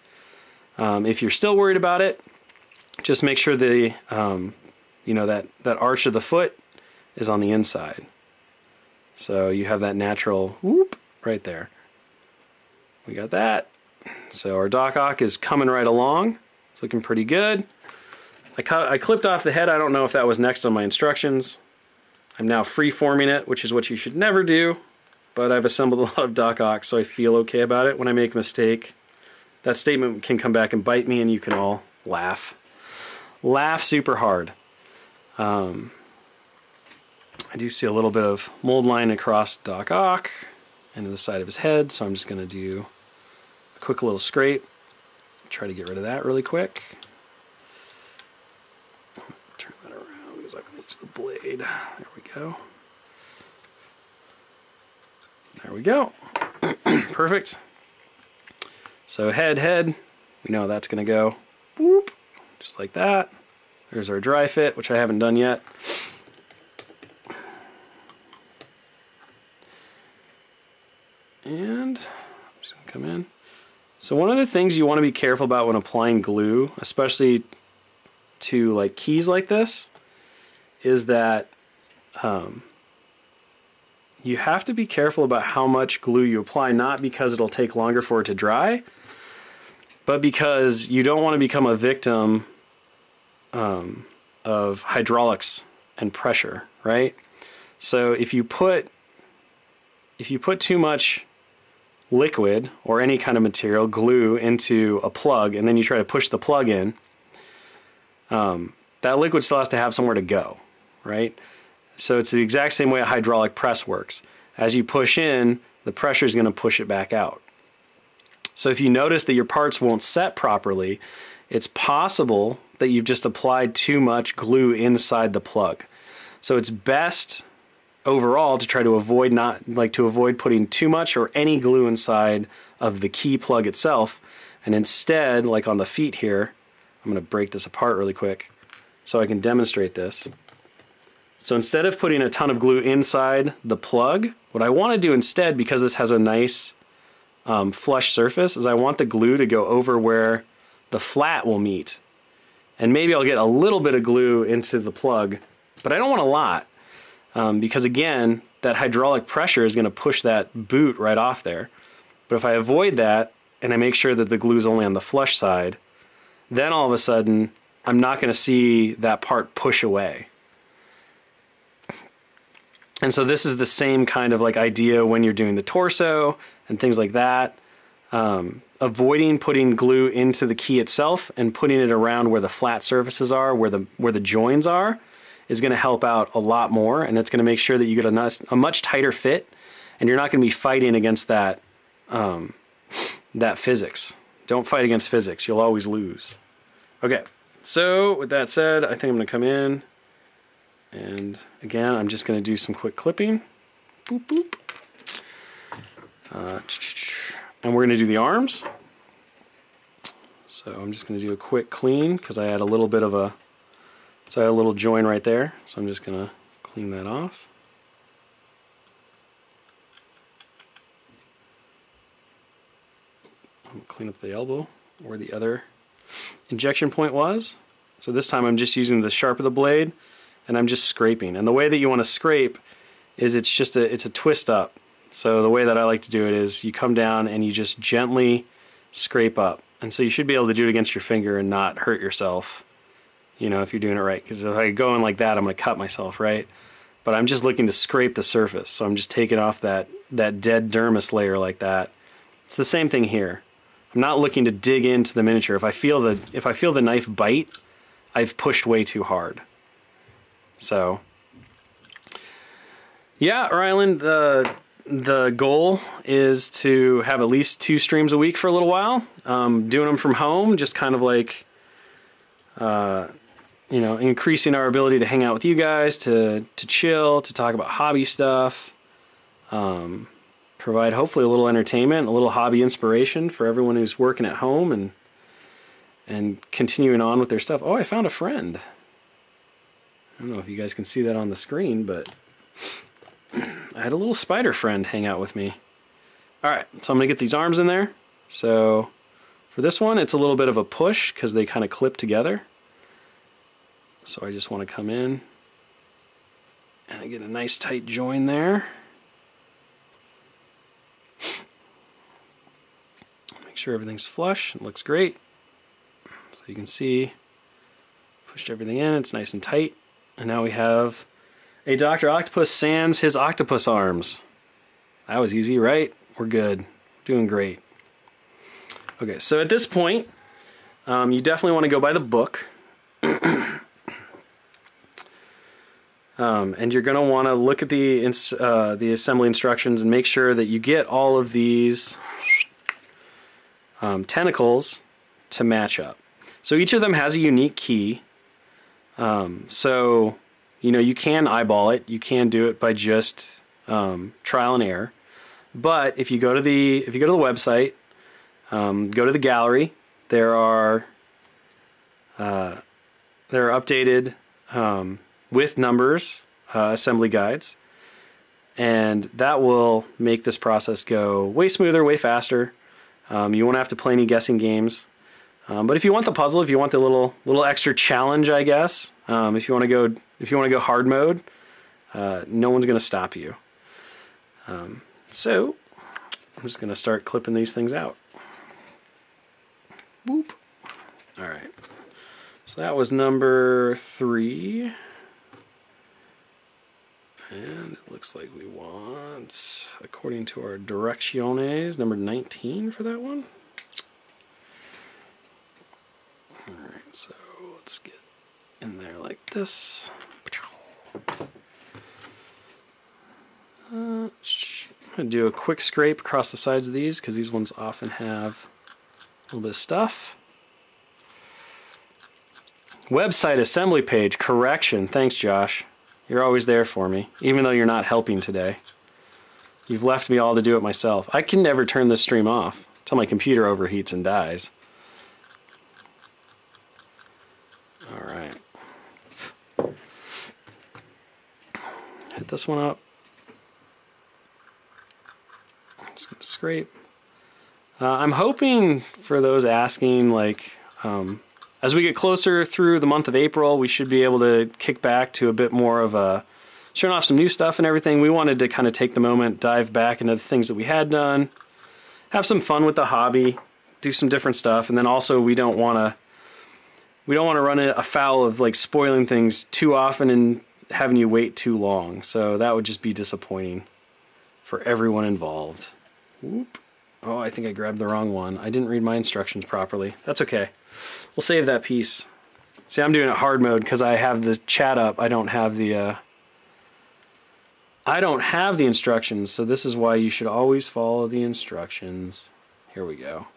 Um, if you're still worried about it, just make sure the um, you know that that arch of the foot is on the inside, so you have that natural whoop right there. We got that. So our Doc Ock is coming right along. It's looking pretty good. I cut, I clipped off the head. I don't know if that was next on my instructions. I'm now free-forming it, which is what you should never do, but I've assembled a lot of Doc Ock, so I feel okay about it. When I make a mistake, that statement can come back and bite me, and you can all laugh. Laugh super hard. Um, I do see a little bit of mold line across Doc Ock and to the side of his head, so I'm just going to do a quick little scrape. Try to get rid of that really quick. Turn that around because I can use the blade. There we go. There we go. Perfect. So head, head, we know that's going to go boop, just like that. There's our dry fit, which I haven't done yet. And I'm just going to come in. So one of the things you want to be careful about when applying glue, especially to like keys like this, is that um, you have to be careful about how much glue you apply, not because it'll take longer for it to dry, but because you don't want to become a victim um, of hydraulics and pressure, right? So if you put if you put too much liquid or any kind of material, glue, into a plug, and then you try to push the plug in, um, that liquid still has to have somewhere to go, right? So it's the exact same way a hydraulic press works. As you push in, the pressure is going to push it back out. So if you notice that your parts won't set properly, it's possible that you've just applied too much glue inside the plug. So it's best overall to try to avoid not like to avoid putting too much or any glue inside of the key plug itself, and instead, like on the feet here, I'm going to break this apart really quick so I can demonstrate this. So instead of putting a ton of glue inside the plug, what I want to do instead, because this has a nice um, flush surface, is I want the glue to go over where the flat will meet, and maybe I'll get a little bit of glue into the plug, but I don't want a lot. Um, because again, that hydraulic pressure is going to push that boot right off there. But if I avoid that and I make sure that the glue is only on the flush side, then all of a sudden I'm not going to see that part push away. And so this is the same kind of like idea when you're doing the torso and things like that. Um, avoiding putting glue into the key itself and putting it around where the flat surfaces are, where the where the joins are, is going to help out a lot more, and it's going to make sure that you get a, nice, a much tighter fit, and you're not going to be fighting against that um, that physics. Don't fight against physics. You'll always lose. Okay, so with that said, I think I'm going to come in, and again, I'm just going to do some quick clipping. Boop, boop. Uh, and we're going to do the arms. So I'm just going to do a quick clean because I had a little bit of a So I have a little join right there, so I'm just going to clean that off. I'm going to clean up the elbow where the other injection point was. So this time I'm just using the sharp of the blade, and I'm just scraping. And the way that you want to scrape is it's just a, it's a twist up. So the way that I like to do it is you come down and you just gently scrape up. And so you should be able to do it against your finger and not hurt yourself, you know, if you're doing it right, because if I go in like that, I'm going to cut myself, right? But I'm just looking to scrape the surface, so I'm just taking off that, that dead dermis layer like that. It's the same thing here. I'm not looking to dig into the miniature. If I feel the, if I feel the knife bite, I've pushed way too hard. So, yeah, Ryland, the, the goal is to have at least two streams a week for a little while. Um, doing them from home, just kind of like, uh, you know, increasing our ability to hang out with you guys, to, to chill, to talk about hobby stuff, um, provide hopefully a little entertainment, a little hobby inspiration for everyone who's working at home and and continuing on with their stuff. Oh, I found a friend. I don't know if you guys can see that on the screen, but I had a little spider friend hang out with me. All right, so I'm gonna get these arms in there. So for this one, it's a little bit of a push because they kind of clip together. So I just want to come in and I get a nice tight join there. Make sure everything's flush. It looks great. So you can see, pushed everything in. It's nice and tight. And now we have a Doctor Octopus sans his octopus arms. That was easy, right? We're good. Doing great. Okay, so at this point, um, you definitely want to go by the book. Um, and you're going to want to look at the ins uh, the assembly instructions and make sure that you get all of these um, tentacles to match up. So each of them has a unique key. Um, so, you know, you can eyeball it. You can do it by just um, trial and error. But if you go to the if you go to the website, um, go to the gallery. There are uh, there are updated. Um, with numbers, uh, assembly guides, and that will make this process go way smoother, way faster. Um, you won't have to play any guessing games. Um, but if you want the puzzle, if you want the little little extra challenge, I guess, um, if you want to go if you want to go hard mode, uh, no one's going to stop you. Um, so I'm just going to start clipping these things out. Boop. All right. So that was number three. And it looks like we want, according to our direcciones, number nineteen for that one. All right, so let's get in there like this. Uh, I'm gonna do a quick scrape across the sides of these because these ones often have a little bit of stuff. Website assembly page correction. Thanks, Josh. You're always there for me, even though you're not helping today. You've left me all to do it myself. I can never turn this stream off until my computer overheats and dies. All right. Hit this one up. I'm just gonna scrape. Uh, I'm hoping for those asking, like, um, as we get closer through the month of April, we should be able to kick back to a bit more of a showing off some new stuff and everything. We wanted to kind of take the moment, dive back into the things that we had done, have some fun with the hobby, do some different stuff, and then also we don't want to we don't want to run afoul of like spoiling things too often and having you wait too long. So that would just be disappointing for everyone involved. Whoop. Oh, I think I grabbed the wrong one. I didn't read my instructions properly. That's okay. We'll save that piece. See, I'm doing it hard mode because I have the chat up. I don't have the uh, I don't have the instructions, so this is why you should always follow the instructions. Here we go.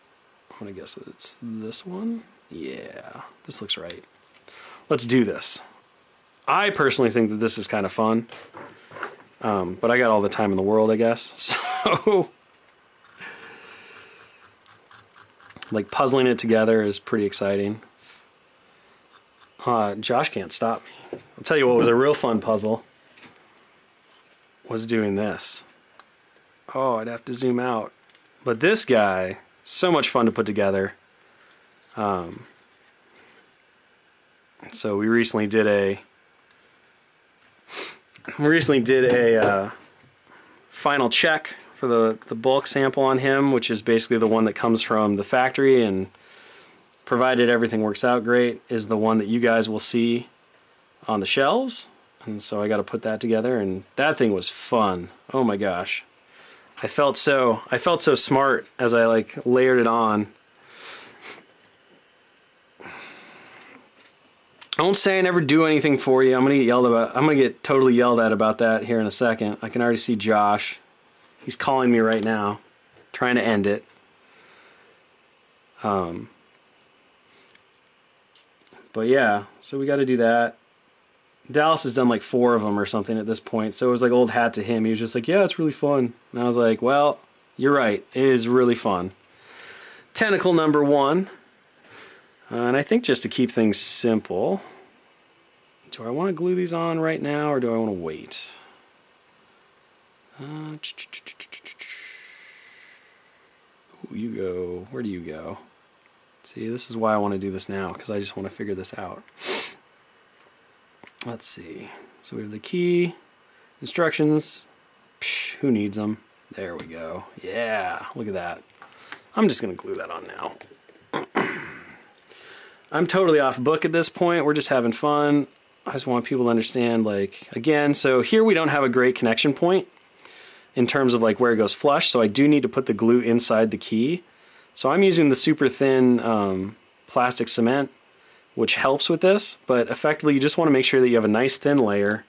I'm gonna guess that it's this one. Yeah, this looks right. Let's do this. I personally think that this is kind of fun, um, but I got all the time in the world, I guess. So. Like puzzling it together is pretty exciting. Uh, Josh can't stop me. I'll tell you what was a real fun puzzle was doing this. Oh, I'd have to zoom out. But this guy, so much fun to put together. Um, so we recently did a we recently did a uh, final check for the, the bulk sample on him, which is basically the one that comes from the factory, and provided everything works out great, is the one that you guys will see on the shelves. And so I got to put that together, and that thing was fun. Oh my gosh. I felt so, I felt so smart as I like layered it on. Don't say I never do anything for you. I'm going to get yelled about. I'm going to get totally yelled at about that here in a second. I can already see Josh. He's calling me right now, trying to end it. Um, but yeah, so we got to do that. Dallas has done like four of them or something at this point, so it was like old hat to him. He was just like, yeah, it's really fun. And I was like, well, you're right. It is really fun. Tentacle number one. Uh, and I think just to keep things simple, do I want to glue these on right now or do I want to wait? Uh, Ooh, you go. Where do you go? See, this is why I want to do this now, because I just want to figure this out. Let's see. So we have the key, instructions. Psh, who needs them? There we go. Yeah, look at that. I'm just going to glue that on now. I'm totally off book at this point. We're just having fun. I just want people to understand, like, again, so here we don't have a great connection point in terms of like where it goes flush, so I do need to put the glue inside the key. So I'm using the super thin um, plastic cement, which helps with this, but effectively you just want to make sure that you have a nice thin layer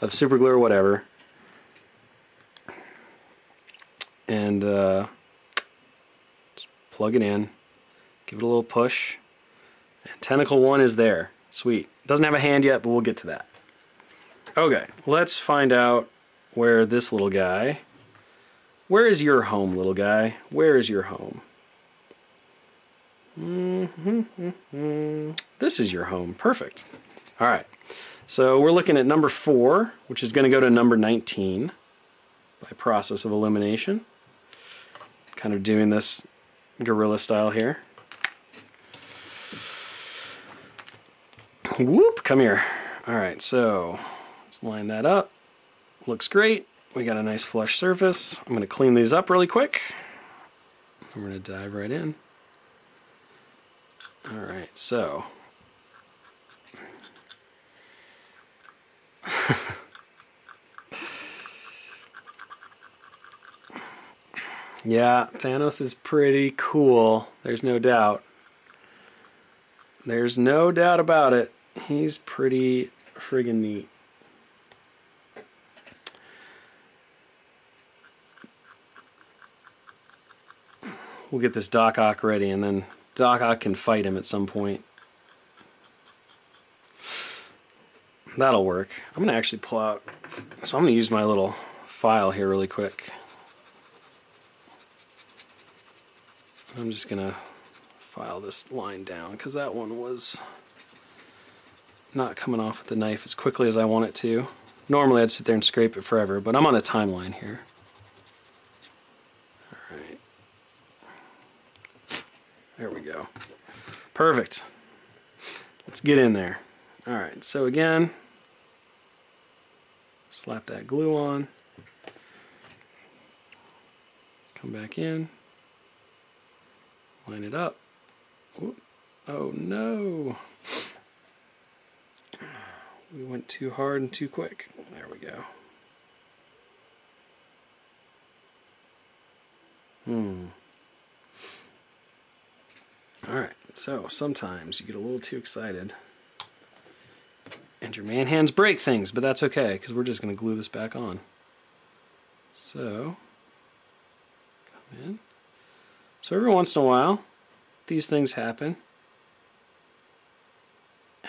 of super glue or whatever. And uh, just plug it in, give it a little push, and tentacle one is there. Sweet. Doesn't have a hand yet, but we'll get to that. Okay, let's find out where this little guy, where is your home, little guy? Where is your home? Mm-hmm, mm-hmm. This is your home. Perfect. All right. So we're looking at number four, which is going to go to number nineteen by process of elimination. Kind of doing this guerrilla style here. Whoop, come here. All right. So let's line that up. Looks great. We got a nice flush surface. I'm going to clean these up really quick. I'm going to dive right in. All right, so yeah, Thanos is pretty cool. There's no doubt. There's no doubt about it. He's pretty friggin' neat. We'll get this Doc Ock ready and then Doc Ock can fight him at some point. That'll work. I'm going to actually pull out... So I'm going to use my little file here really quick. I'm just going to file this line down because that one was not coming off with the knife as quickly as I want it to. Normally I'd sit there and scrape it forever, but I'm on a timeline here. There we go. Perfect. Let's get in there. All right, so again, slap that glue on. Come back in. Line it up. Whoop. Oh no. We went too hard and too quick. There we go. Hmm. Alright, so sometimes you get a little too excited and your man hands break things, but that's okay because we're just going to glue this back on. So, come in. So every once in a while, these things happen.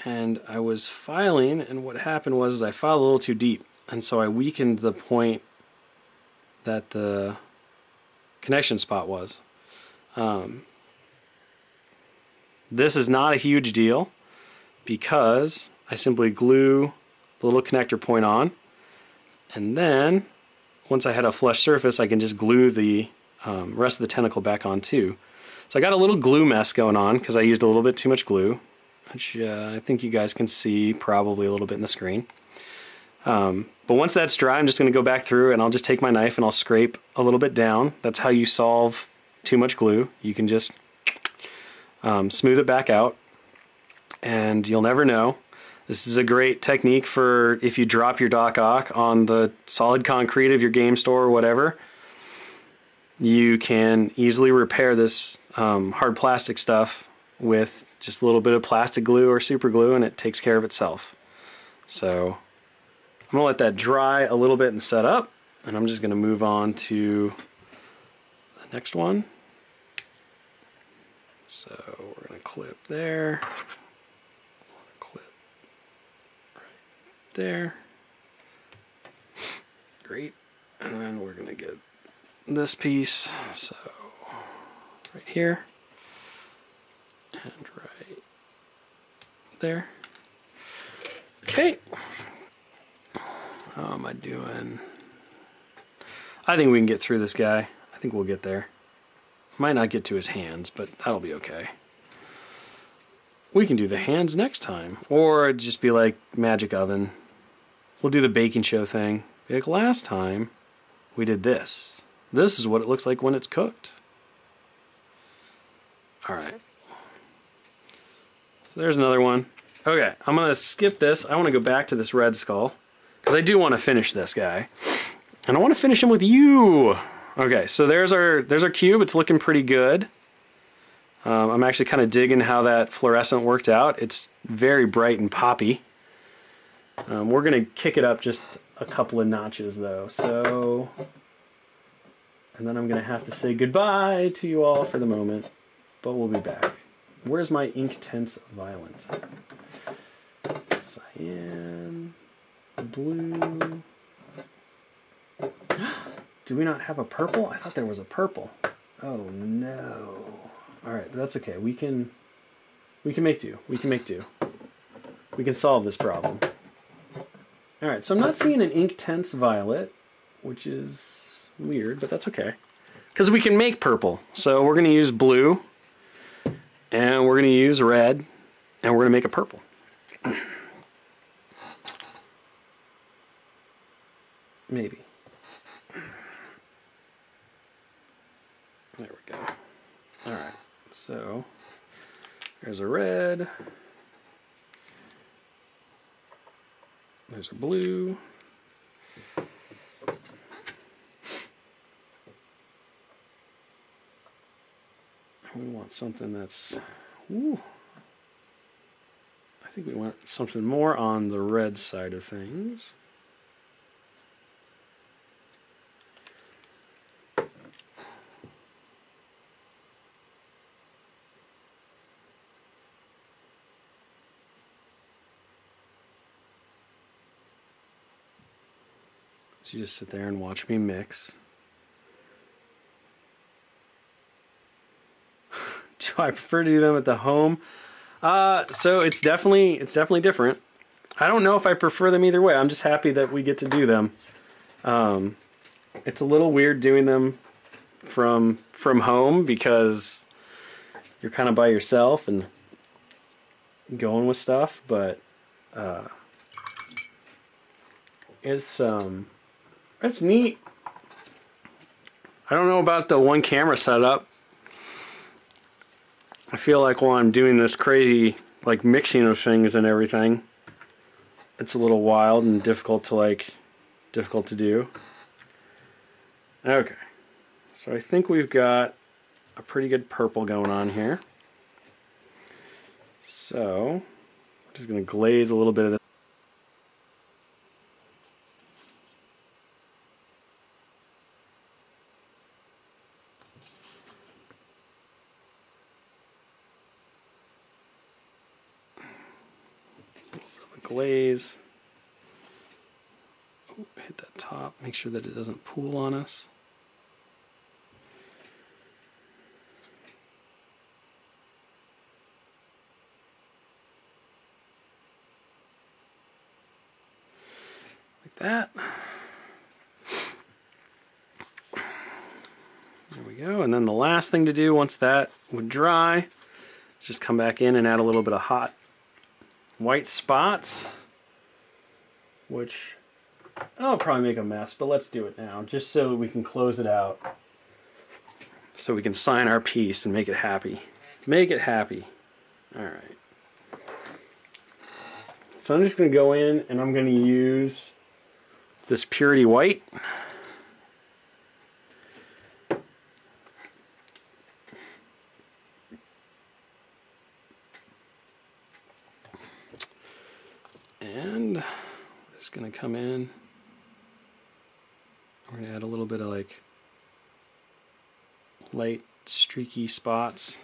And I was filing, and what happened was is I filed a little too deep, and so I weakened the point that the connection spot was. Um... This is not a huge deal because I simply glue the little connector point on, and then once I had a flush surface I can just glue the um, rest of the tentacle back on too. So I got a little glue mess going on because I used a little bit too much glue, which uh, I think you guys can see probably a little bit in the screen. Um, but once that's dry I'm just going to go back through and I'll just take my knife and I'll scrape a little bit down. That's how you solve too much glue. You can just Um, smooth it back out and you'll never know. This is a great technique for if you drop your Doc Ock on the solid concrete of your game store or whatever. You can easily repair this um, hard plastic stuff with just a little bit of plastic glue or super glue, and it takes care of itself. So I'm gonna let that dry a little bit and set up, and I'm just gonna move on to the next one. So we're going to clip there, clip right there. Great. And then we're going to get this piece, so right here and right there. Okay. How am I doing? I think we can get through this guy. I think we'll get there. Might not get to his hands, but that'll be okay. We can do the hands next time, or it'd just be like Magic Oven. We'll do the baking show thing. Be like last time we did this. This is what it looks like when it's cooked. All right. So there's another one. Okay, I'm gonna skip this. I wanna go back to this Red Skull, because I do wanna finish this guy. And I wanna finish him with you. Okay, so there's our, there's our cube. It's looking pretty good. Um, I'm actually kind of digging how that fluorescent worked out. It's very bright and poppy. Um, we're gonna kick it up just a couple of notches though, so... And then I'm gonna have to say goodbye to you all for the moment, but we'll be back. Where's my Inktense Violet? Cyan, blue. Do we not have a purple? I thought there was a purple. Oh no. All right, but that's okay. We can, we can make do. We can make do. We can solve this problem. All right, so I'm not seeing an Inktense Violet, which is weird, but that's okay, because we can make purple. So we're gonna use blue, and we're gonna use red, and we're gonna make a purple. Maybe. There we go. All right. So there's a red, there's a blue, we want something that's, ooh, I think we want something more on the red side of things. So you just sit there and watch me mix. Do I prefer to do them at the home? Uh, so it's definitely it's definitely different. I don't know if I prefer them either way. I'm just happy that we get to do them. Um, it's a little weird doing them from from home because you're kind of by yourself and going with stuff, but uh, it's um. That's neat. I don't know about the one camera setup. I feel like while I'm doing this crazy, like, mixing of things and everything, it's a little wild and difficult to, like, difficult to do. Okay. So I think we've got a pretty good purple going on here. So, I'm just going to glaze a little bit of this. Glaze. Oh, hit that top, make sure that it doesn't pool on us. Like that. There we go. And then the last thing to do once that would dry is just come back in and add a little bit of hot white spots, which I'll probably make a mess, but let's do it now just so we can close it out, so we can sign our piece and make it happy. Make it happy. Alright. So I'm just going to go in and I'm going to use this Purity White. And we're just going to come in, we're going to add a little bit of like light streaky spots.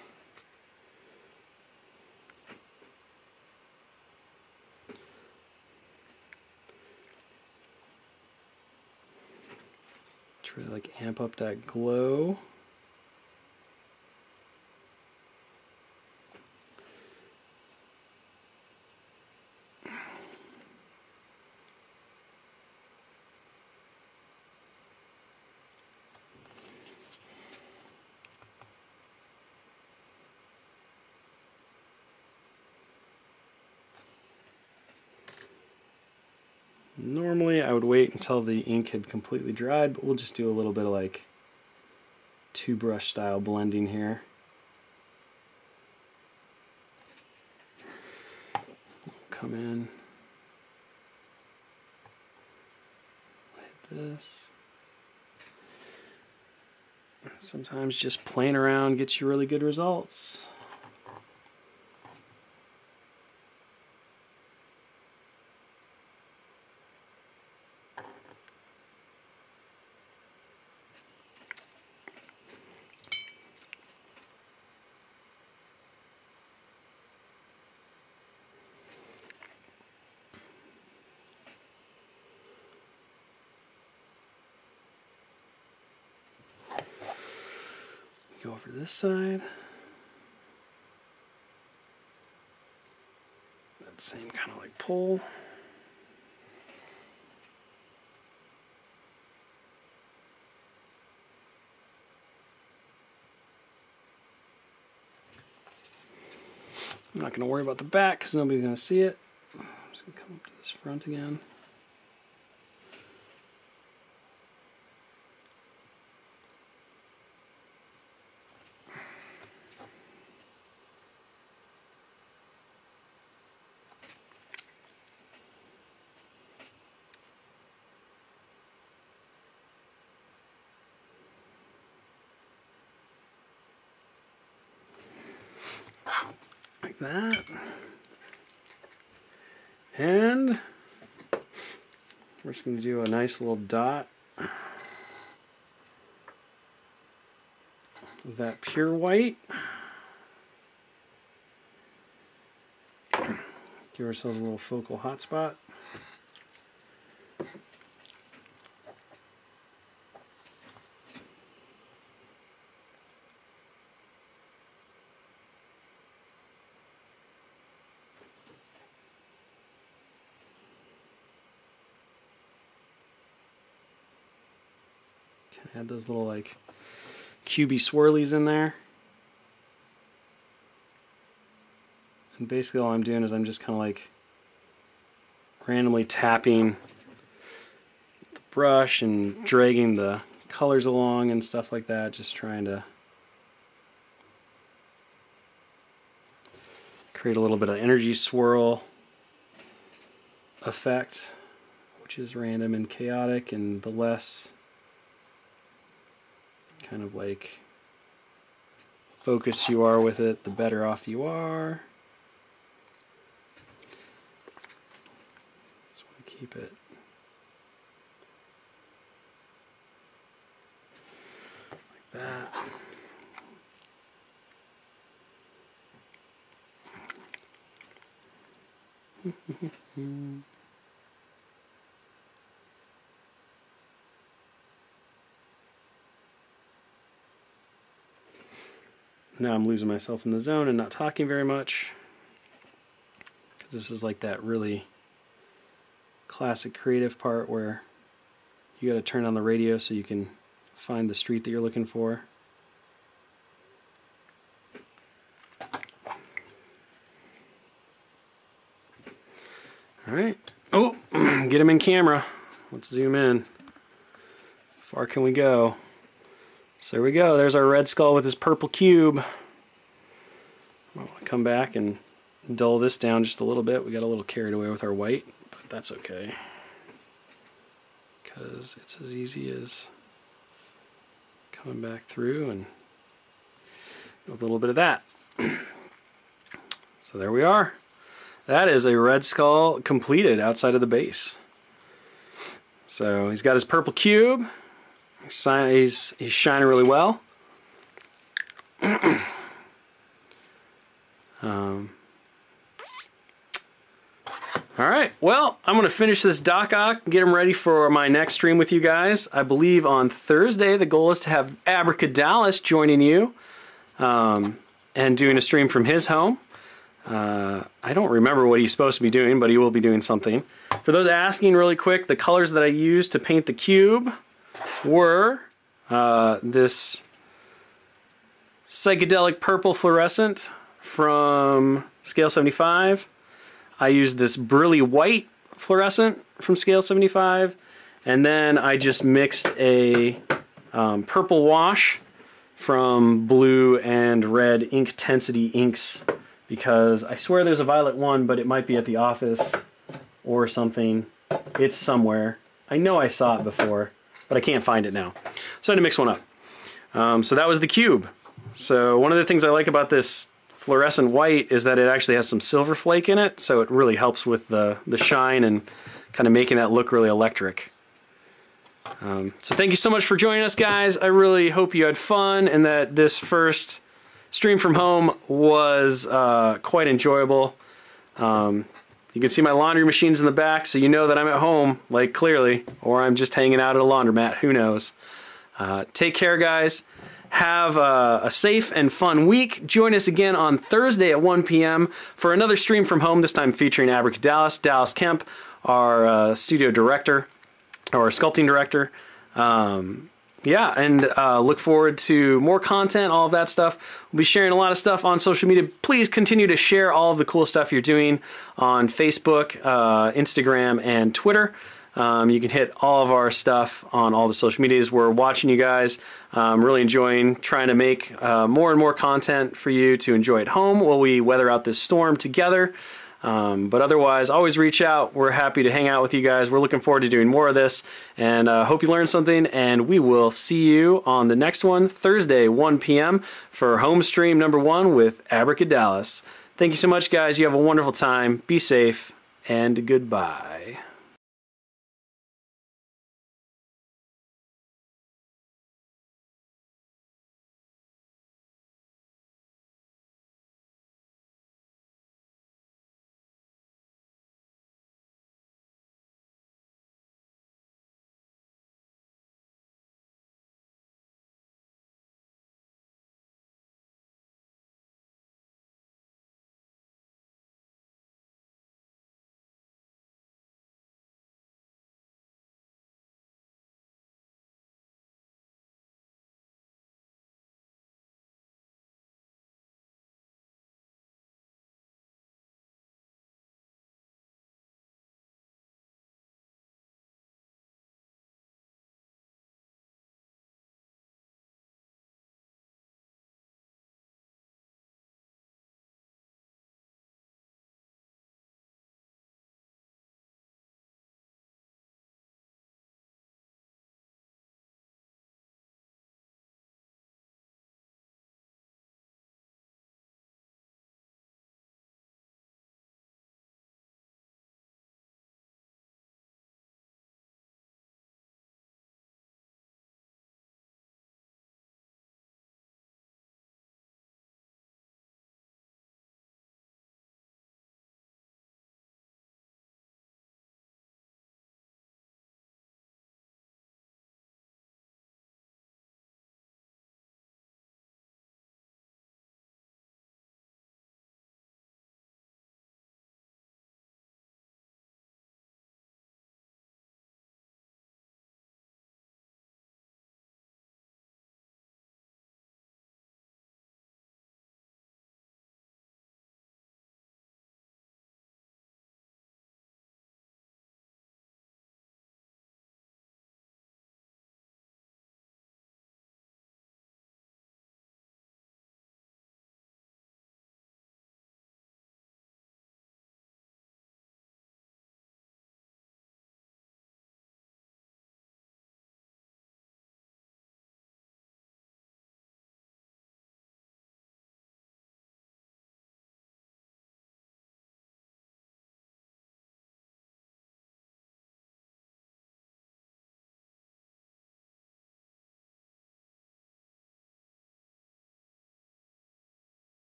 Really like amp up that glow. Normally I would wait until the ink had completely dried, but we'll just do a little bit of like two brush style blending here. Come in, like this. Sometimes just playing around gets you really good results. Go over to this side. That same kind of like pull. I'm not going to worry about the back because nobody's going to see it. I'm just going to come up to this front again. That. And we're just going to do a nice little dot of that pure white. Give ourselves a little focal hotspot. Add those little like cubey swirlies in there. And basically all I'm doing is I'm just kind of like randomly tapping the brush and dragging the colors along and stuff like that, just trying to create a little bit of energy swirl effect, which is random and chaotic, and the less kind of like focused you are with it, the better off you are. Just want to keep it like that. Now I'm losing myself in the zone and not talking very much. This is like that really classic creative part where you gotta turn on the radio so you can find the street that you're looking for. Alright. Oh, get him in camera. Let's zoom in. How far can we go? So there we go, there's our Red Skull with his purple cube. I'll come back and dull this down just a little bit. We got a little carried away with our white, but that's okay. Because it's as easy as coming back through and a little bit of that. So there we are. That is a Red Skull completed outside of the base. So he's got his purple cube. He's, he's shining really well. um, All right, well, I'm going to finish this Doc Ock and get him ready for my next stream with you guys. I believe on Thursday, the goal is to have Abracadallas joining you um, and doing a stream from his home. Uh, I don't remember what he's supposed to be doing, but he will be doing something. For those asking really quick, the colors that I used to paint the cube were uh, this Psychedelic Purple Fluorescent from Scale seventy-five. I used this Brilliant White fluorescent from Scale seventy-five, and then I just mixed a um, purple wash from blue and red Inktense inks, because I swear there's a violet one, but it might be at the office or something. It's somewhere. I know I saw it before, but I can't find it now. So I had to mix one up. Um, so that was the cube. So one of the things I like about this fluorescent white is that it actually has some silver flake in it, so it really helps with the, the shine and kind of making that look really electric. Um, so thank you so much for joining us, guys. I really hope you had fun and that this first stream from home was uh, quite enjoyable. Um, you can see my laundry machines in the back, so you know that I'm at home, like clearly, or I'm just hanging out at a laundromat, who knows. Uh, take care, guys. Have a, a safe and fun week. Join us again on Thursday at one P M for another stream from home, this time featuring Abracadallas, Dallas Kemp, our uh, studio director, or sculpting director. Um, yeah, and uh, look forward to more content, all of that stuff. We'll be sharing a lot of stuff on social media. Please continue to share all of the cool stuff you're doing on Facebook, uh, Instagram, and Twitter. Um, you can hit all of our stuff on all the social medias. We're watching you guys. I'm really enjoying trying to make uh, more and more content for you to enjoy at home while we weather out this storm together. Um, but otherwise, always reach out. We're happy to hang out with you guys. We're looking forward to doing more of this. And I uh, hope you learned something. And we will see you on the next one, Thursday, one P M for home stream number one with Abracadallas. Thank you so much, guys. You have a wonderful time. Be safe and goodbye.